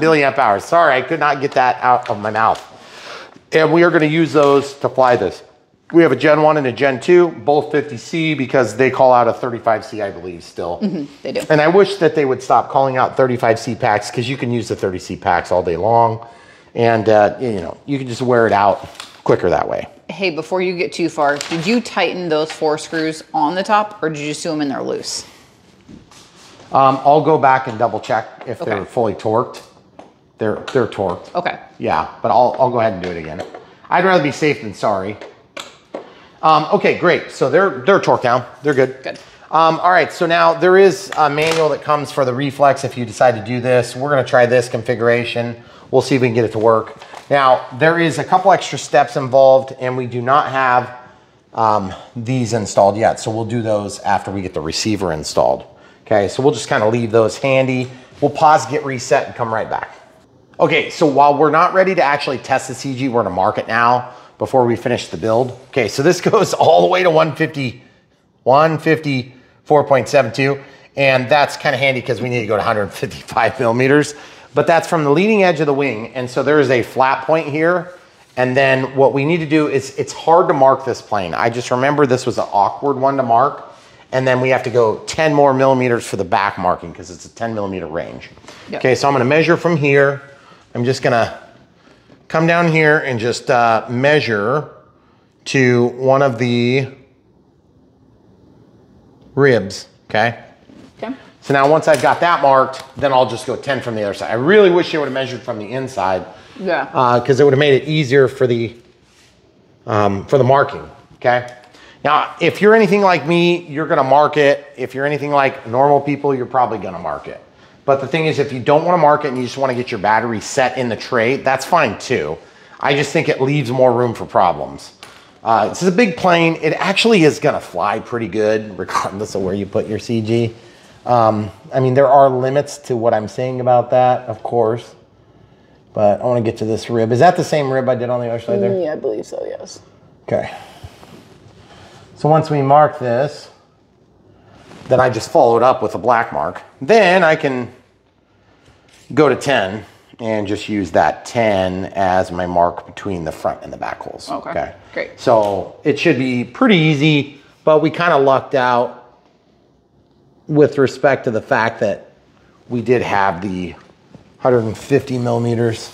milliamp hours. Sorry, I could not get that out of my mouth. And we are going to use those to fly this. We have a Gen 1 and a Gen 2, both 50C, because they call out a 35C, I believe, still. They do. And I wish that they would stop calling out 35C packs, because you can use the 30C packs all day long. And, you know, you can just wear it out quicker that way. Hey, before you get too far, did you tighten those 4 screws on the top, or did you just do them in there loose? I'll go back and double check if they're fully torqued. They're torqued. Okay. Yeah, but I'll go ahead and do it again. I'd rather be safe than sorry. Okay, great. So they're torqued down. They're good. Good. All right, so now there is a manual that comes for the Reflex if you decide to do this. We're gonna try this configuration. We'll see if we can get it to work. Now, there is a couple extra steps involved, and we do not have these installed yet. So we'll do those after we get the receiver installed. Okay, so we'll just kind of leave those handy. We'll pause, get reset, and come right back. Okay, so while we're not ready to actually test the CG, we're gonna mark it now before we finish the build. Okay, so this goes all the way to 154.72, and that's kind of handy because we need to go to 155 millimeters, but that's from the leading edge of the wing, and so there is a flat point here, and then what we need to do is, it's hard to mark this plane. I just remember this was an awkward one to mark, and then we have to go 10 more millimeters for the back marking because it's a 10 millimeter range. Yep. Okay, so I'm gonna measure from here. I'm just gonna come down here and just measure to one of the ribs, okay? Okay. So now once I've got that marked, then I'll just go 10 from the other side. I really wish they would've measured from the inside. Yeah. Because it would've made it easier for the marking, okay? Now, if you're anything like me, you're gonna mark it. If you're anything like normal people, you're probably gonna mark it. But the thing is, if you don't wanna mark it and you just wanna get your battery set in the tray, that's fine too. I just think it leaves more room for problems. This is a big plane. It actually is gonna fly pretty good regardless of where you put your CG. I mean, there are limits to what I'm saying about that, of course. But I wanna get to this rib. Is that the same rib I did on the other side there? Yeah, I believe so, yes. Okay. So once we mark this, then I just follow it up with a black mark. Then I can go to 10 and just use that 10 as my mark between the front and the back holes. Okay, okay. Great. So it should be pretty easy, but we kind of lucked out with respect to the fact that we did have the 150 millimeters.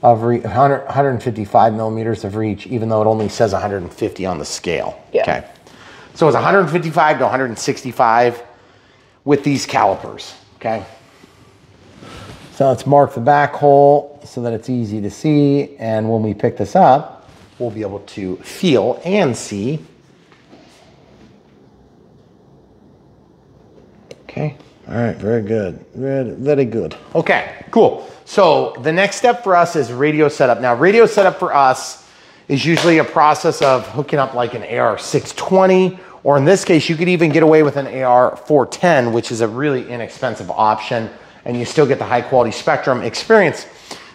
155 millimeters of reach, even though it only says 150 on the scale. Yeah. Okay. So it's 155 to 165 with these calipers. Okay. So let's mark the back hole so that it's easy to see. And when we pick this up, we'll be able to feel and see. Okay. All right. Very good. Very good. Okay. Cool. So the next step for us is radio setup. Now, radio setup for us is usually a process of hooking up like an AR620, or in this case, you could even get away with an AR410, which is a really inexpensive option, and you still get the high quality spectrum experience.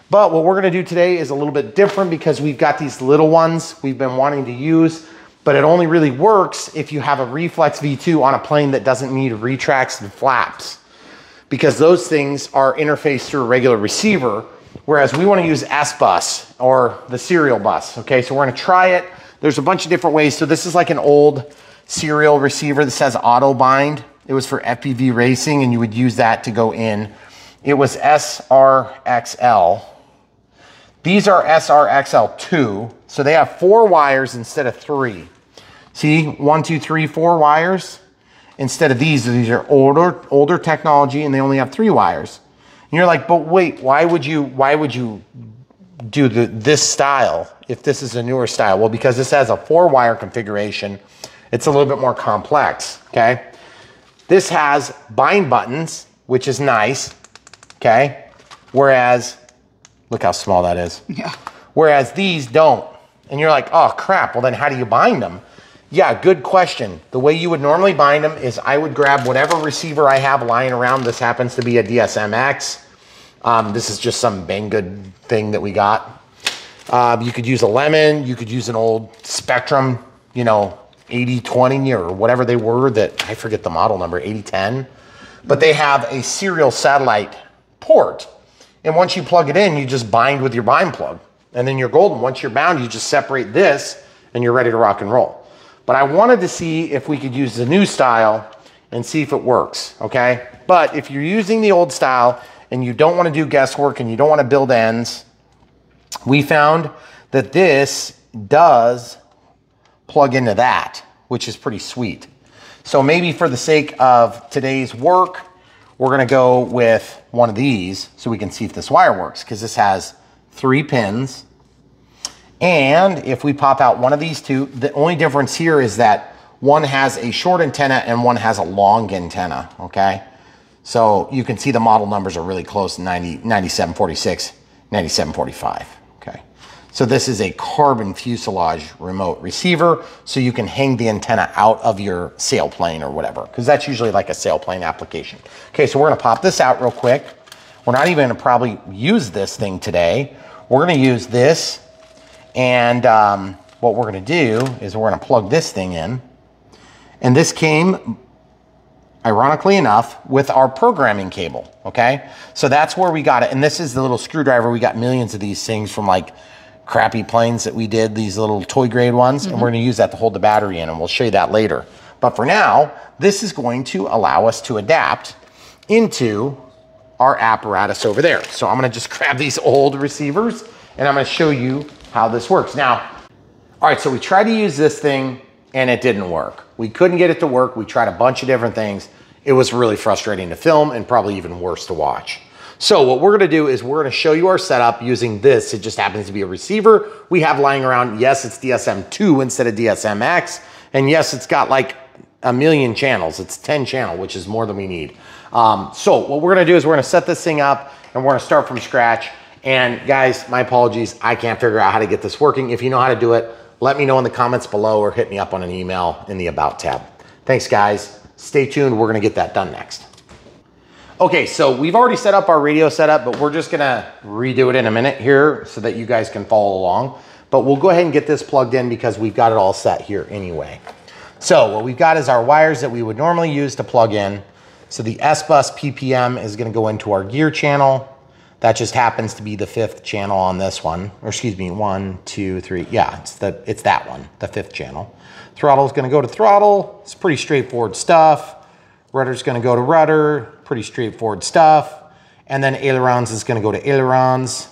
But what we're gonna do today is a little bit different because we've got these little ones we've been wanting to use, but it only really works if you have a Reflex V2 on a plane that doesn't need retracts and flaps, because those things are interfaced through a regular receiver, whereas we wanna use S-Bus or the serial bus, okay? So we're gonna try it. There's a bunch of different ways. So this is like an old serial receiver that says auto bind. It was for FPV racing, and you would use that to go in. It was SRXL. These are SRXL2, so they have 4 wires instead of 3. See, 1, 2, 3, 4 wires instead of these. These are older technology, and they only have 3 wires. And you're like, but wait, why would you do this style if this is a newer style? Well, because this has a 4-wire configuration, it's a little bit more complex, okay? This has bind buttons, which is nice, okay? Whereas, look how small that is. Yeah. Whereas these don't. And you're like, oh crap, well then how do you bind them? Yeah, good question. The way you would normally bind them is I would grab whatever receiver I have lying around. This happens to be a DSMX. This is just some Banggood thing that we got. You could use a Lemon, you could use an old Spectrum, you know, 8020 or whatever they were, that I forget the model number, 8010. But they have a serial satellite port. And once you plug it in, you just bind with your bind plug. And then you're golden. Once you're bound, you just separate this and you're ready to rock and roll. But I wanted to see if we could use the new style and see if it works, okay? But if you're using the old style and you don't want to do guesswork and you don't want to build ends, we found that this does plug into that, which is pretty sweet. So maybe for the sake of today's work, we're gonna go with one of these so we can see if this wire works, because this has 3 pins. And if we pop out one of these two, the only difference here is that one has a short antenna and one has a long antenna, okay? So you can see the model numbers are really close, 90, 9746, 9745, okay? So this is a carbon fuselage remote receiver, so you can hang the antenna out of your sailplane or whatever, because that's usually like a sailplane application. Okay, so we're gonna pop this out real quick. We're not even gonna probably use this thing today. We're gonna use this, and what we're gonna do is we're gonna plug this thing in. And this came, ironically enough, with our programming cable, okay? So that's where we got it, and this is the little screwdriver. We got millions of these things from like crappy planes that we did, these little toy grade ones, and we're gonna use that to hold the battery in, and we'll show you that later. But for now, this is going to allow us to adapt into our apparatus over there. So I'm gonna just grab these old receivers and I'm gonna show you how this works. Now, all right, so we tried to use this thing and it didn't work. We couldn't get it to work. We tried a bunch of different things. It was really frustrating to film and probably even worse to watch. So what we're gonna do is we're gonna show you our setup using this. It just happens to be a receiver we have lying around. Yes, it's DSM2 instead of DSMX. And yes, it's got like a million channels. It's 10 channel, which is more than we need. So what we're gonna do is we're gonna set this thing up and we're gonna start from scratch. And guys, my apologies, I can't figure out how to get this working. If you know how to do it, let me know in the comments below or hit me up on an email in the About tab. Thanks guys, stay tuned, we're gonna get that done next. Okay, so we've already set up our radio setup, but we're just gonna redo it in a minute here so that you guys can follow along. But we'll go ahead and get this plugged in because we've got it all set here anyway. So what we've got is our wires that we would normally use to plug in. So the S-Bus PPM is gonna go into our gear channel. That just happens to be the 5th channel on this one, or excuse me, 1, 2, 3, yeah, it's that one, the 5th channel. Throttle's gonna go to throttle, it's pretty straightforward stuff. Rudder's gonna go to rudder, pretty straightforward stuff. And then ailerons is gonna go to ailerons.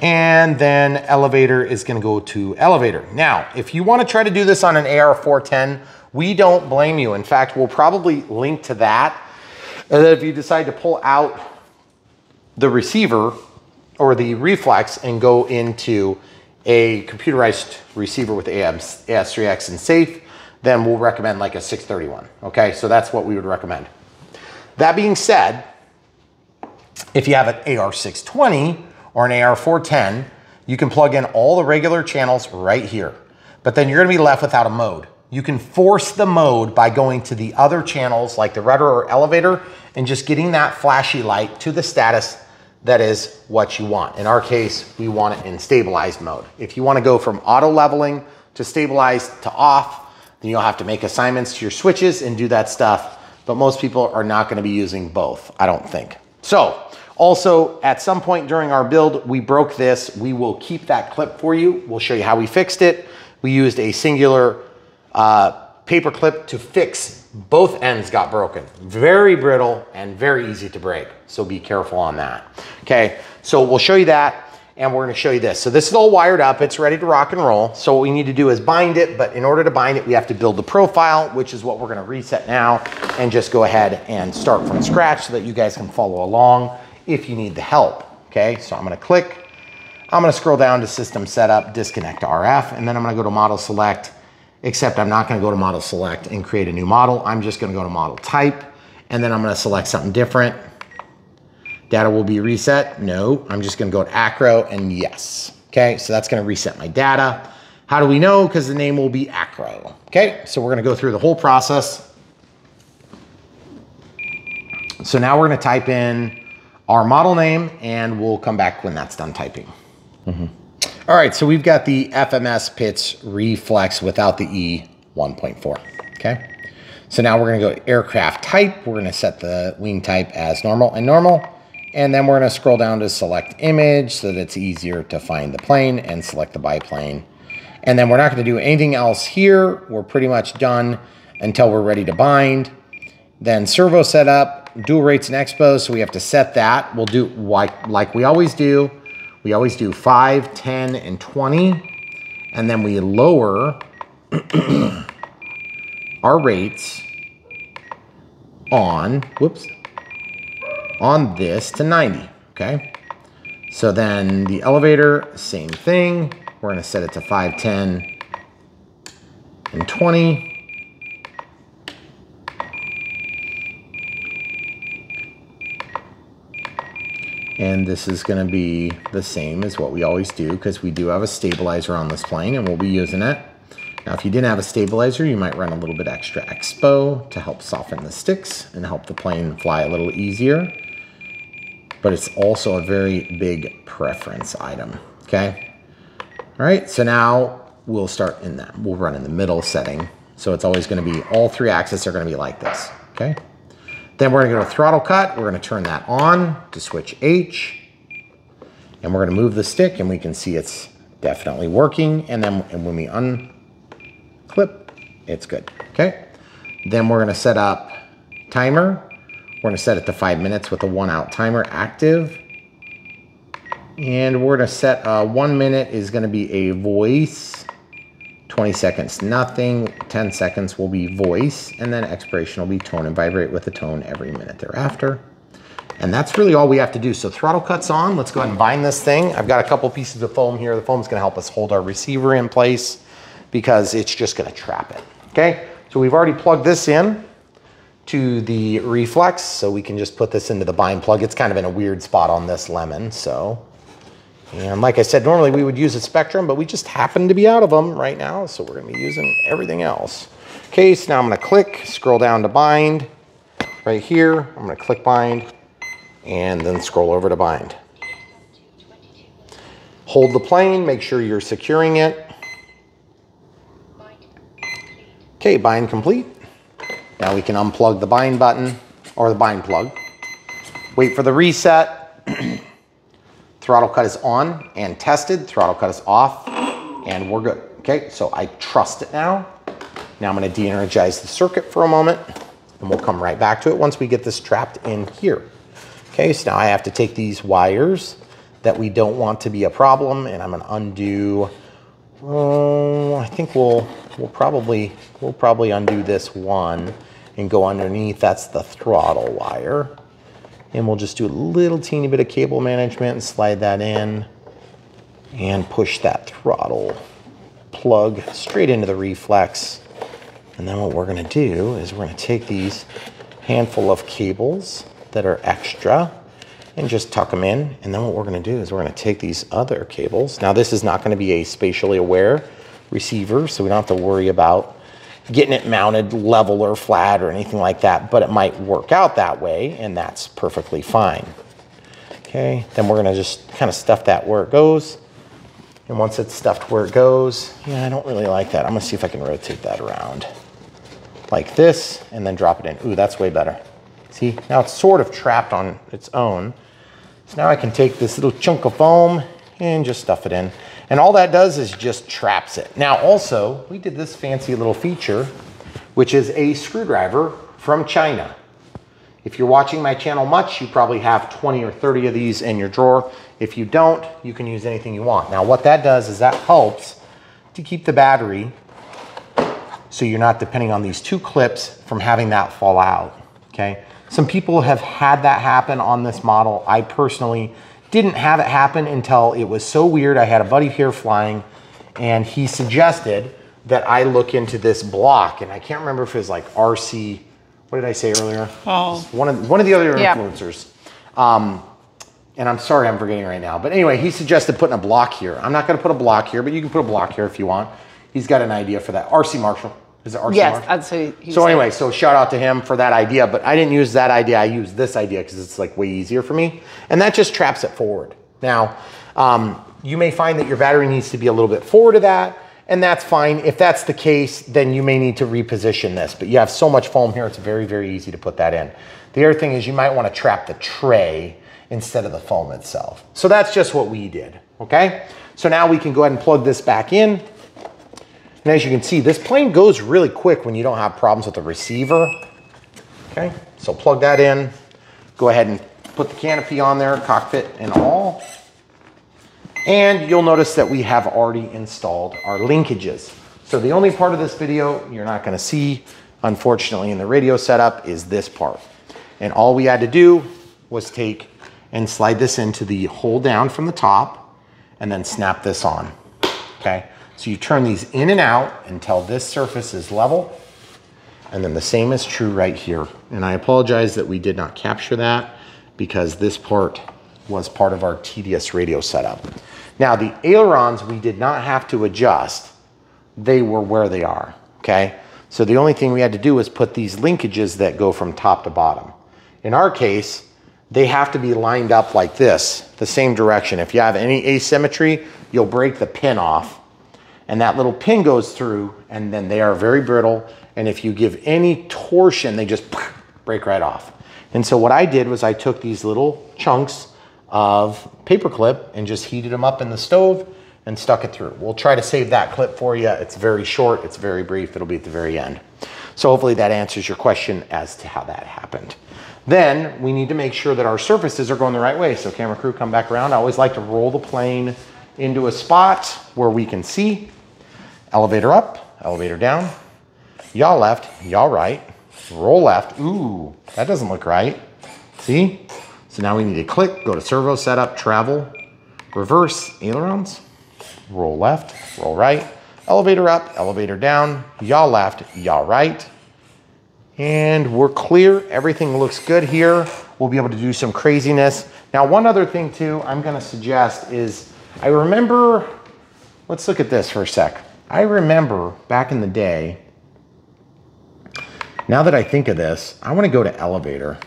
And then elevator is gonna go to elevator. Now, if you wanna try to do this on an AR410, we don't blame you. In fact, we'll probably link to that. And then if you decide to pull out the receiver or the reflex and go into a computerized receiver with AS3X and safe, then we'll recommend like a 631, okay? So that's what we would recommend. That being said, if you have an AR620 or an AR410, you can plug in all the regular channels right here, but then you're gonna be left without a mode. You can force the mode by going to the other channels like the rudder or elevator and just getting that flashy light to the status that is what you want. In our case, we want it in stabilized mode. If you wanna go from auto leveling to stabilized to off, then you'll have to make assignments to your switches and do that stuff. But most people are not gonna be using both, I don't think. So also at some point during our build, we broke this. We will keep that clip for you. We'll show you how we fixed it. We used a singular paper clip to fix. Both ends got broken. Very brittle and very easy to break. So be careful on that. Okay, so we'll show you that. and we're gonna show you this. So this is all wired up, it's ready to rock and roll. So what we need to do is bind it, but in order to bind it, we have to build the profile, which is what we're gonna reset now and just go ahead and start from scratch so that you guys can follow along if you need the help, okay? So I'm gonna click, I'm gonna scroll down to System Setup, Disconnect to RF, and then I'm gonna go to Model Select, except I'm not gonna go to Model Select and create a new model. I'm just gonna go to Model Type, and then I'm gonna select something different. Data will be reset. No, I'm just gonna go to Acro and yes. Okay, so that's gonna reset my data. How do we know? Because the name will be Acro. Okay, so we're gonna go through the whole process. So now we're gonna type in our model name and we'll come back when that's done typing. All right, so we've got the FMS Pitts Reflex without the E 1.4, okay? So now we're gonna go aircraft type. We're gonna set the wing type as normal and normal, and then we're gonna scroll down to select image so that it's easier to find the plane and select the biplane. And then we're not gonna do anything else here. We're pretty much done until we're ready to bind. Then servo setup, dual rates and expos, so we have to set that. We'll do like we always do. We always do 5, 10, and 20, and then we lower our rates on, whoops, on this to 90, okay? So then the elevator, same thing. We're gonna set it to 5, 10, and 20. And this is gonna be the same as what we always do because we do have a stabilizer on this plane and we'll be using it. Now, if you didn't have a stabilizer, you might run a little bit extra expo to help soften the sticks and help the plane fly a little easier. But it's also a very big preference item, okay? All right, so now we'll start in that. We'll run in the middle setting. So it's always gonna be, all three axes are gonna be like this, okay? Then we're gonna go to throttle cut. We're gonna turn that on to switch H. And we're gonna move the stick and we can see it's definitely working. And then when we unclip, it's good, okay? Then we're gonna set up timer. We're gonna set it to 5 minutes with a 1 out timer active. And we're gonna set 1 minute is gonna be a voice. 20 seconds, nothing. 10 seconds will be voice, and then expiration will be tone and vibrate with the tone every minute thereafter. And that's really all we have to do. So throttle cut's on. Let's go ahead and bind this thing. I've got a couple pieces of foam here. The foam's gonna help us hold our receiver in place because it's just gonna trap it, okay? So we've already plugged this in to the Reflex, so we can just put this into the bind plug. It's kind of in a weird spot on this Lemon, so. And like I said, normally we would use a Spectrum, but we just happen to be out of them right now. So we're gonna be using everything else. Okay, so now I'm gonna click, scroll down to bind right here. I'm gonna click bind and then scroll over to bind. Hold the plane, make sure you're securing it. Okay, bind complete. Now we can unplug the bind button or the bind plug. Wait for the reset. Throttle cut is on and tested. Throttle cut is off and we're good. Okay, so I trust it now. Now I'm gonna de-energize the circuit for a moment and we'll come right back to it once we get this trapped in here. Okay, so now I have to take these wires that we don't want to be a problem and I'm gonna undo, I think we'll probably undo this one and go underneath. That's the throttle wire. And we'll just do a little teeny bit of cable management and slide that in and push that throttle plug straight into the Reflex. And then what we're gonna do is we're gonna take these handful of cables that are extra and just tuck them in. And then what we're gonna do is we're gonna take these other cables. Now this is not gonna be a spatially aware receiver, so we don't have to worry about getting it mounted level or flat or anything like that, but it might work out that way and that's perfectly fine. Okay, then we're gonna just kind of stuff that where it goes. And once it's stuffed where it goes, yeah, I don't really like that. I'm gonna see if I can rotate that around like this and then drop it in. Ooh, that's way better. See, now it's sort of trapped on its own. So now I can take this little chunk of foam and just stuff it in. And all that does is just traps it. Now also, we did this fancy little feature, which is a screwdriver from China. If you're watching my channel much, you probably have 20 or 30 of these in your drawer. If you don't, you can use anything you want. Now what that does is that helps to keep the battery so you're not depending on these two clips from having that fall out, okay? Some people have had that happen on this model. I personally didn't have it happen until it was so weird. I had a buddy here flying and he suggested that I look into this block, and I can't remember if it was like RC, what did I say earlier? Oh. One of the other influencers. Yeah. And I'm sorry I'm forgetting right now. But anyway, he suggested putting a block here. I'm not going to put a block here, but you can put a block here if you want. He's got an idea for that. RC Marshall. Is it RC Marshall? Yes, I'd say he's anyway, so shout out to him for that idea. But I didn't use that idea. I used this idea because it's like way easier for me. And that just traps it forward. Now, you may find that your battery needs to be a little bit forward of that. And that's fine. If that's the case, then you may need to reposition this, but you have so much foam here, it's very, very easy to put that in. The other thing is you might want to trap the tray instead of the foam itself. So that's just what we did, okay? So now we can go ahead and plug this back in. And as you can see, this plane goes really quick when you don't have problems with the receiver, okay? So plug that in, go ahead and put the canopy on there, cockpit and all. And you'll notice that we have already installed our linkages. So the only part of this video you're not going to see, unfortunately, in the radio setup is this part. And all we had to do was take and slide this into the hold down from the top and then snap this on. Okay. So you turn these in and out until this surface is level. And then the same is true right here. And I apologize that we did not capture that because this part was part of our TDS radio setup. Now the ailerons we did not have to adjust. They were where they are, okay? So the only thing we had to do was put these linkages that go from top to bottom. In our case, they have to be lined up like this, the same direction. If you have any asymmetry, you'll break the pin off and that little pin goes through and then they are very brittle. And if you give any torsion, they just break right off. And so what I did was I took these little chunks of paper clip and just heated them up in the stove and stuck it through. We'll try to save that clip for you. It's very short, it's very brief, it'll be at the very end. So hopefully that answers your question as to how that happened. Then we need to make sure that our surfaces are going the right way. So camera crew, come back around. I always like to roll the plane into a spot where we can see. Elevator up, elevator down, yaw left, yaw right, roll left. Ooh, that doesn't look right, see? So now we need to click, go to servo setup, travel, reverse, ailerons, roll left, roll right, elevator up, elevator down, yaw left, yaw right. And we're clear, everything looks good here. We'll be able to do some craziness. Now, one other thing too I'm gonna suggest is, I remember, let's look at this for a sec. I remember back in the day, now that I think of this, I wanna go to elevator.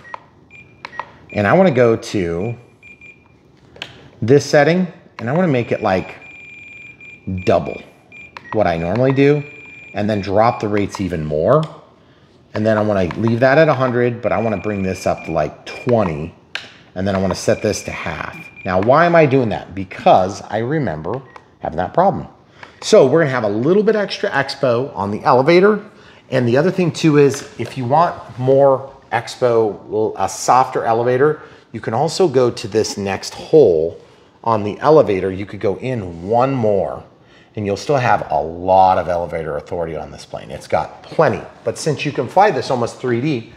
And I want to go to this setting and I want to make it like double what I normally do and then drop the rates even more. And then I want to leave that at 100, but I want to bring this up to like 20. And then I want to set this to half. Now, why am I doing that? Because I remember having that problem. So we're going to have a little bit extra expo on the elevator. And the other thing too is if you want more expo, a softer elevator, you can also go to this next hole on the elevator. You could go in one more and you'll still have a lot of elevator authority on this plane. It's got plenty, but since you can fly this almost 3D,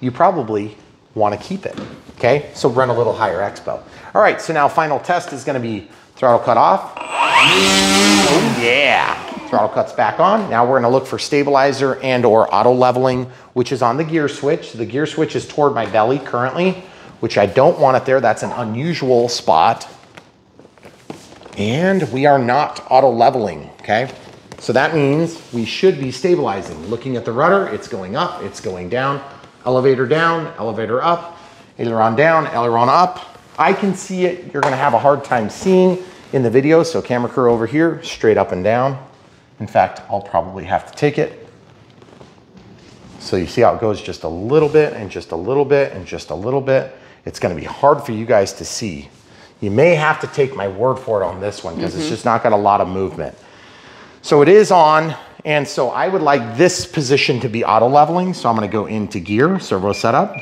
you probably want to keep it, okay? So run a little higher expo. All right, so now final test is going to be throttle cut off. Oh, yeah. Throttle cuts back on. Now we're gonna look for stabilizer and or auto leveling, which is on the gear switch. The gear switch is toward my belly currently, which I don't want it there. That's an unusual spot. And we are not auto leveling, okay? So that means we should be stabilizing. Looking at the rudder, it's going up, it's going down, elevator up, aileron down, aileron up. I can see it, you're gonna have a hard time seeing in the video. So camera crew over here, straight up and down. In fact, I'll probably have to take it. So you see how it goes just a little bit and just a little bit and just a little bit. It's gonna be hard for you guys to see. You may have to take my word for it on this one because it's just not got a lot of movement. So it is on. And so I would like this position to be auto leveling. So I'm gonna go into gear, servo setup,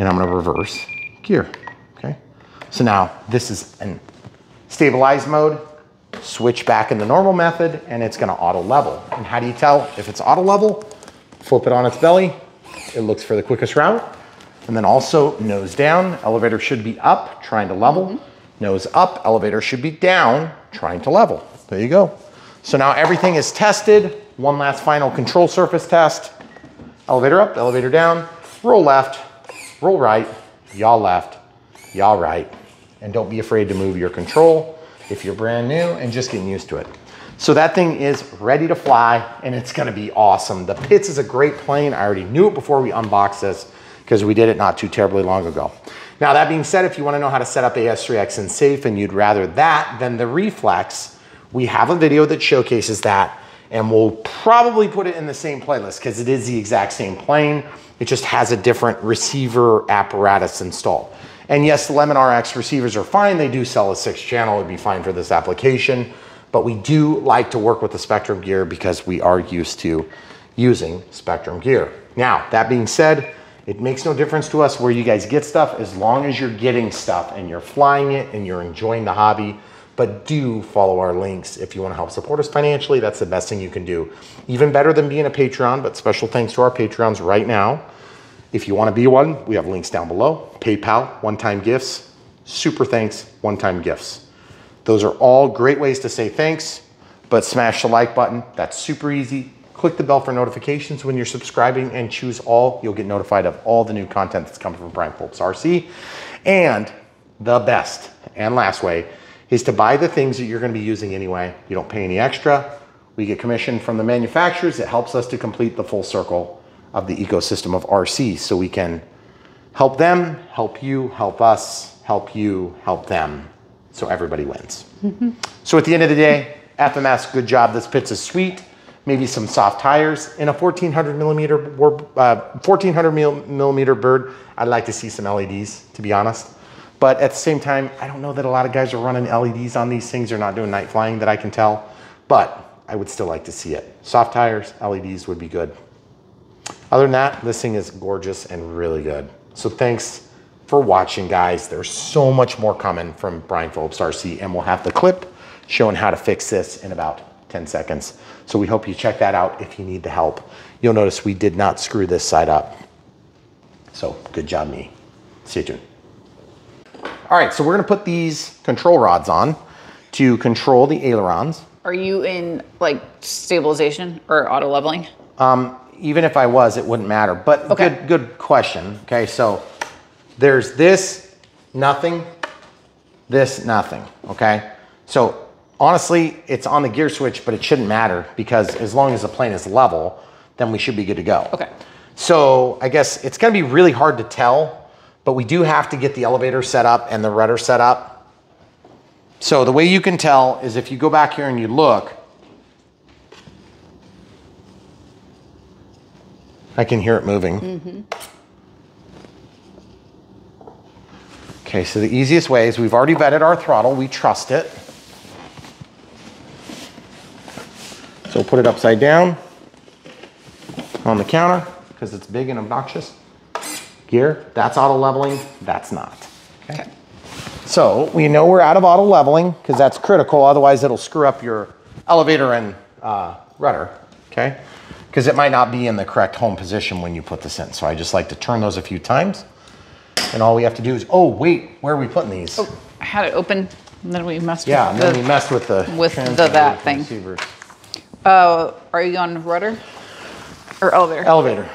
and I'm gonna reverse gear, okay? So now this is in stabilized mode, switch back in the normal method, and it's gonna auto level. And how do you tell if it's auto level? Flip it on its belly, it looks for the quickest route. And then also nose down, elevator should be up, trying to level. Nose up, elevator should be down, trying to level. There you go. So now everything is tested. One last final control surface test. Elevator up, elevator down, roll left, roll right, yaw left, yaw right. And don't be afraid to move your control if you're brand new and just getting used to it. So that thing is ready to fly and it's gonna be awesome. The Pitts is a great plane. I already knew it before we unboxed this because we did it not too terribly long ago. Now that being said, if you wanna know how to set up AS3X and safe and you'd rather that than the Reflex, we have a video that showcases that, and we'll probably put it in the same playlist because it is the exact same plane. It just has a different receiver apparatus installed. And yes, the Lemon RX receivers are fine. They do sell a 6-channel. It'd be fine for this application, but we do like to work with the Spectrum gear because we are used to using Spectrum gear. Now, that being said, it makes no difference to us where you guys get stuff as long as you're getting stuff and you're flying it and you're enjoying the hobby. But do follow our links if you want to help support us financially. That's the best thing you can do. Even better than being a Patreon, but special thanks to our Patreons right now. If you want to be one, we have links down below. PayPal, one-time gifts, super thanks, one-time gifts. Those are all great ways to say thanks, but smash the like button. That's super easy. Click the bell for notifications when you're subscribing and choose all. You'll get notified of all the new content that's coming from Brian Phillips RC. And the best and last way is to buy the things that you're gonna be using anyway. You don't pay any extra. We get commission from the manufacturers. It helps us to complete the full circle of the ecosystem of RC so we can help them, help you, help us, help you, help them. So everybody wins. So at the end of the day, FMS, good job. This Pitts is sweet. Maybe some soft tires. In a 1400 millimeter bird, I'd like to see some LEDs, to be honest. But at the same time, I don't know that a lot of guys are running LEDs on these things. They're not doing night flying that I can tell, but I would still like to see it. Soft tires, LEDs would be good. Other than that, this thing is gorgeous and really good. So thanks for watching, guys. There's so much more coming from Brian Phillips RC, and we'll have the clip showing how to fix this in about 10 seconds. So we hope you check that out if you need the help. You'll notice we did not screw this side up. So good job, me. Stay tuned. All right, so we're gonna put these control rods on to control the ailerons. Are you in like stabilization or auto leveling? Even if I was, it wouldn't matter, but okay. Good question. Okay, so there's this, nothing, okay? So honestly, it's on the gear switch, but it shouldn't matter because as long as the plane is level, then we should be good to go. Okay. So I guess it's gonna be really hard to tell, but we do have to get the elevator set up and the rudder set up. So the way you can tell is if you go back here and you look, I can hear it moving. Okay, so the easiest way is we've already vetted our throttle, we trust it. So put it upside down on the counter because it's big and obnoxious. Gear, that's auto leveling, that's not. Okay. So we know we're out of auto leveling because that's critical, otherwise it'll screw up your elevator and rudder, okay? Because it might not be in the correct home position when you put this in. So I just like to turn those a few times. And all we have to do is, oh wait, where are we putting these? Oh, I had it open and then we messed with the... Yeah, and then we messed with the... With that thing. Are you on rudder or elevator? Elevator.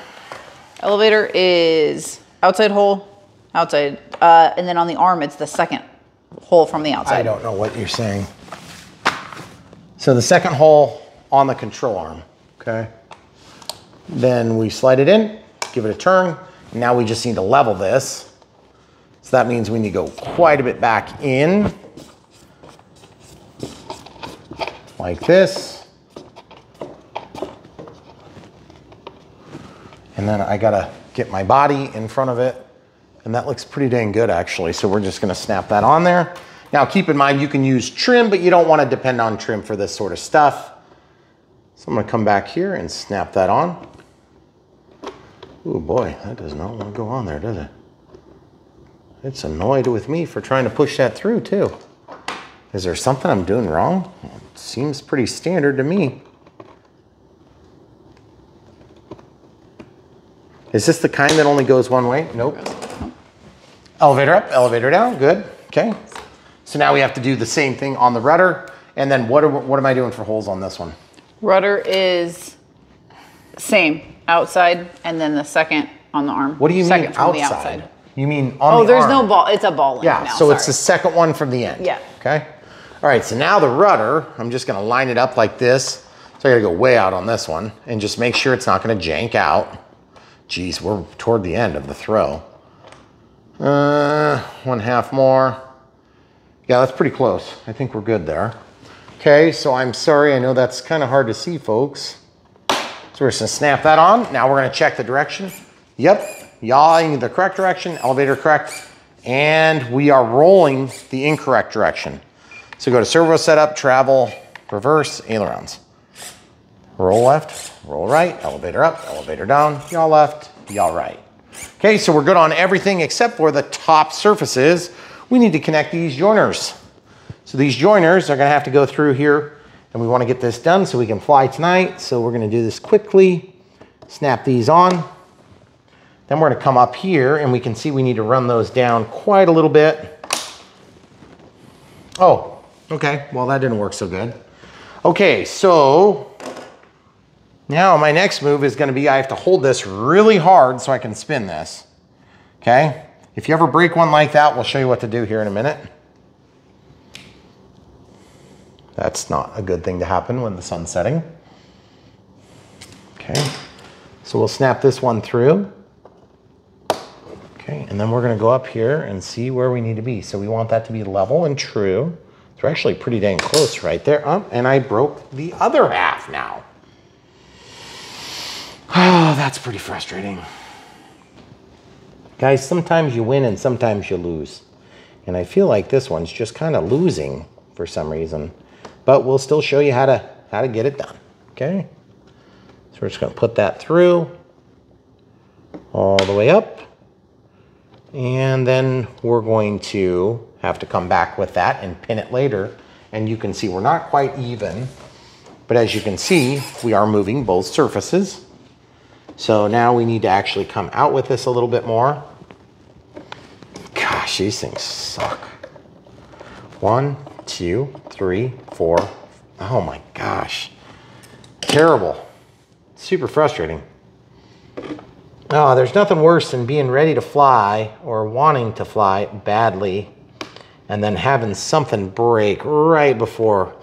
Elevator is... outside hole, outside, and then on the arm, it's the second hole from the outside. I don't know what you're saying. So the second hole on the control arm, okay? Then we slide it in, give it a turn. Now we just need to level this. So that means we need to go quite a bit back in, like this. And then I gotta get my body in front of it. And that looks pretty dang good actually. So we're just gonna snap that on there. Now keep in mind, you can use trim, but you don't wanna depend on trim for this sort of stuff. So I'm gonna come back here and snap that on. Oh boy, that does not wanna go on there, does it? It's annoyed with me for trying to push that through too. Is there something I'm doing wrong? It seems pretty standard to me. Is this the kind that only goes one way? Nope. Elevator up, elevator down, good, okay. So now we have to do the same thing on the rudder. And then what am I doing for holes on this one? Rudder is same, outside, and then the second on the arm. What do you mean outside? You mean on the arm? Oh, there's no ball, it's a ball link now, sorry. Yeah, so it's the second one from the end. Yeah. Okay. All right, so now the rudder, I'm just gonna line it up like this. So I gotta go way out on this one and just make sure it's not gonna jank out. Geez, we're toward the end of the throw. One half more. Yeah, that's pretty close. I think we're good there. Okay, so I'm sorry, I know that's kind of hard to see, folks. So we're just gonna snap that on. Now we're gonna check the direction. Yep, yawing the correct direction, elevator correct, and we are rolling the incorrect direction. So go to servo setup, travel, reverse, ailerons. Roll left, roll right, elevator up, elevator down, yaw left, yaw right. Okay, so we're good on everything except for the top surfaces. We need to connect these joiners. So these joiners are gonna have to go through here, and we wanna get this done so we can fly tonight. So we're gonna do this quickly, snap these on. Then we're gonna come up here and we can see we need to run those down quite a little bit. Oh, okay, well that didn't work so good. Okay, so now my next move is gonna be I have to hold this really hard so I can spin this, okay? If you ever break one like that, we'll show you what to do here in a minute. That's not a good thing to happen when the sun's setting. Okay, so we'll snap this one through. Okay, and then we're gonna go up here and see where we need to be. So we want that to be level and true. They're actually pretty dang close right there. And I broke the other half now. Oh, that's pretty frustrating. Guys, sometimes you win and sometimes you lose. And I feel like this one's just kind of losing for some reason, but we'll still show you how to get it done, okay? So we're just gonna put that through all the way up. And then we're going to have to come back with that and pin it later. And you can see we're not quite even, but as you can see, we are moving both surfaces. So now we need to actually come out with this a little bit more. Gosh, these things suck. 1, 2, 3, 4. Oh my gosh. Terrible. Super frustrating. Oh, there's nothing worse than being ready to fly or wanting to fly badly and then having something break right before.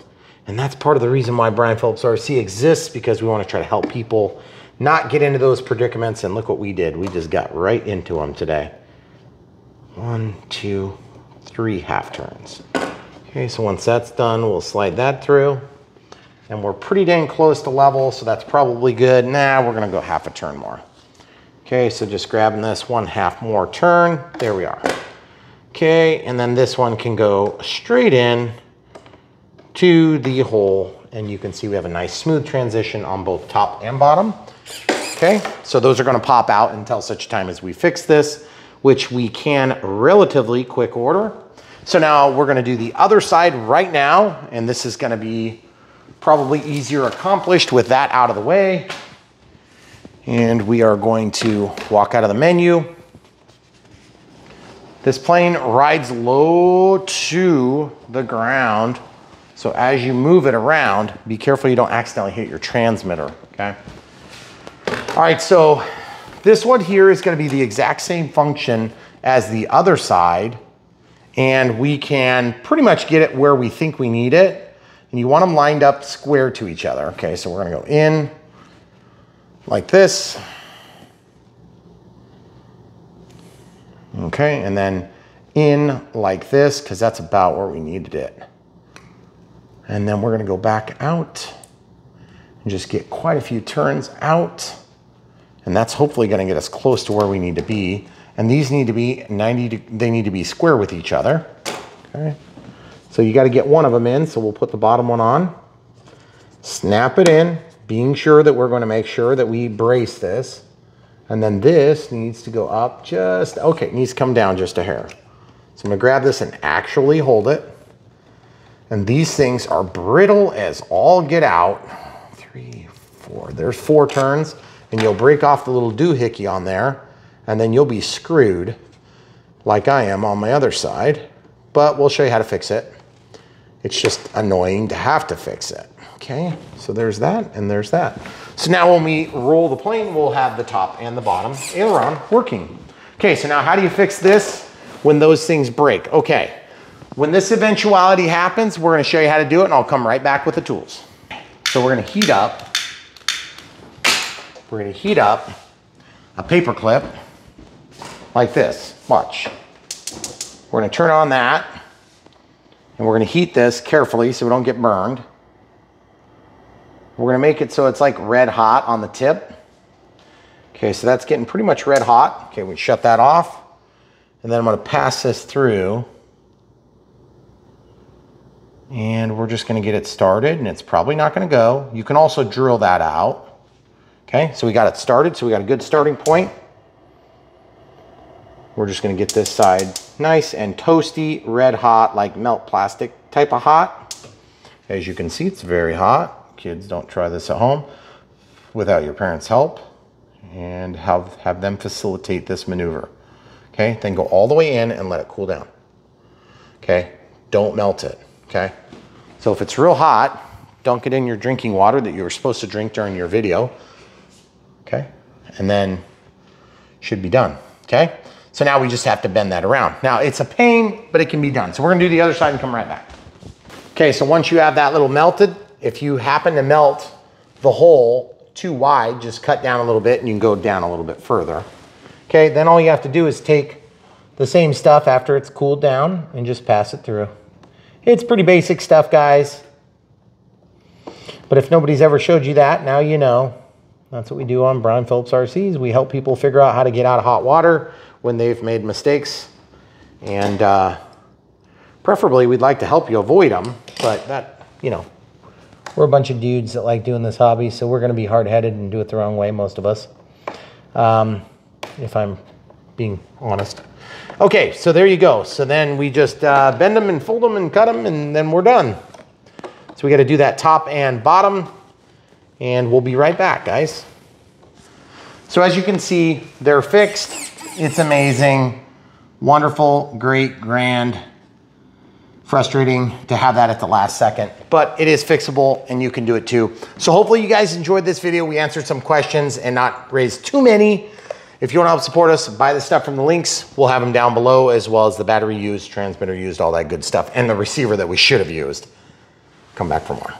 And that's part of the reason why Brian Phillips RC exists, because we want to try to help people not get into those predicaments. And look what we did. We just got right into them today. 1, 2, 3 half turns. Okay, so once that's done, we'll slide that through. And we're pretty dang close to level, so that's probably good. Nah, we're going to go half a turn more. Okay, so just grabbing this one half more turn. There we are. Okay, and then this one can go straight in to the hole. And you can see we have a nice smooth transition on both top and bottom. Okay, so those are gonna pop out until such time as we fix this, which we can relatively quick order. So now we're gonna do the other side right now. And this is gonna be probably easier accomplished with that out of the way. And we are going to walk out of the menu. This plane rides low to the ground. So as you move it around, be careful you don't accidentally hit your transmitter, okay? All right, so this one here is gonna be the exact same function as the other side. And we can pretty much get it where we think we need it. And you want them lined up square to each other. Okay, so we're gonna go in like this. Okay, and then in like this, because that's about where we needed it. And then we're going to go back out and just get quite a few turns out. And that's hopefully going to get us close to where we need to be. And these need to be 90, they need to be square with each other. Okay, so you got to get one of them in. So we'll put the bottom one on, snap it in, being sure that we're going to make sure that we brace this. And then this needs to go up just, okay, it needs to come down just a hair. So I'm gonna grab this and actually hold it. And these things are brittle as all get out. Three, four, there's four turns, and you'll break off the little doohickey on there, and then you'll be screwed like I am on my other side, but we'll show you how to fix it. It's just annoying to have to fix it. Okay, so there's that and there's that. So now when we roll the plane, we'll have the top and the bottom aileron working. Okay, so now how do you fix this when those things break? Okay. When this eventuality happens, we're gonna show you how to do it, and I'll come right back with the tools. So we're gonna heat up. We're gonna heat up a paper clip like this, watch. We're gonna turn on that, and we're gonna heat this carefully so we don't get burned. We're gonna make it so it's like red hot on the tip. Okay, so that's getting pretty much red hot. Okay, we shut that off, and then I'm gonna pass this through. And we're just gonna get it started, and it's probably not gonna go. You can also drill that out. Okay, so we got it started, so we got a good starting point. We're just gonna get this side nice and toasty, red hot, like melt plastic type of hot. As you can see, it's very hot. Kids, don't try this at home without your parents' help, and have them facilitate this maneuver. Okay, then go all the way in and let it cool down. Okay, don't melt it. Okay, so if it's real hot, dunk it in your drinking water that you were supposed to drink during your video. Okay, and then should be done. Okay, so now we just have to bend that around. Now it's a pain, but it can be done. So we're gonna do the other side and come right back. Okay, so once you have that little melted, if you happen to melt the hole too wide, just cut down a little bit and you can go down a little bit further. Okay, then all you have to do is take the same stuff after it's cooled down and just pass it through. It's pretty basic stuff, guys. But if nobody's ever showed you that, now you know. That's what we do on Brian Phillips RCs. We help people figure out how to get out of hot water when they've made mistakes. And preferably, we'd like to help you avoid them. But that, you know, we're a bunch of dudes that like doing this hobby, so we're going to be hard-headed and do it the wrong way, most of us. If I'm being honest. Okay, so there you go. So then we just bend them and fold them and cut them, and then we're done. So we got to do that top and bottom, and we'll be right back, guys. So as you can see, they're fixed. It's amazing, wonderful, great, grand, frustrating to have that at the last second, but it is fixable and you can do it too. So hopefully you guys enjoyed this video. We answered some questions and not raised too many. If you want to help support us, buy the stuff from the links. We'll have them down below, as well as the battery used, transmitter used, all that good stuff, and the receiver that we should have used. Come back for more.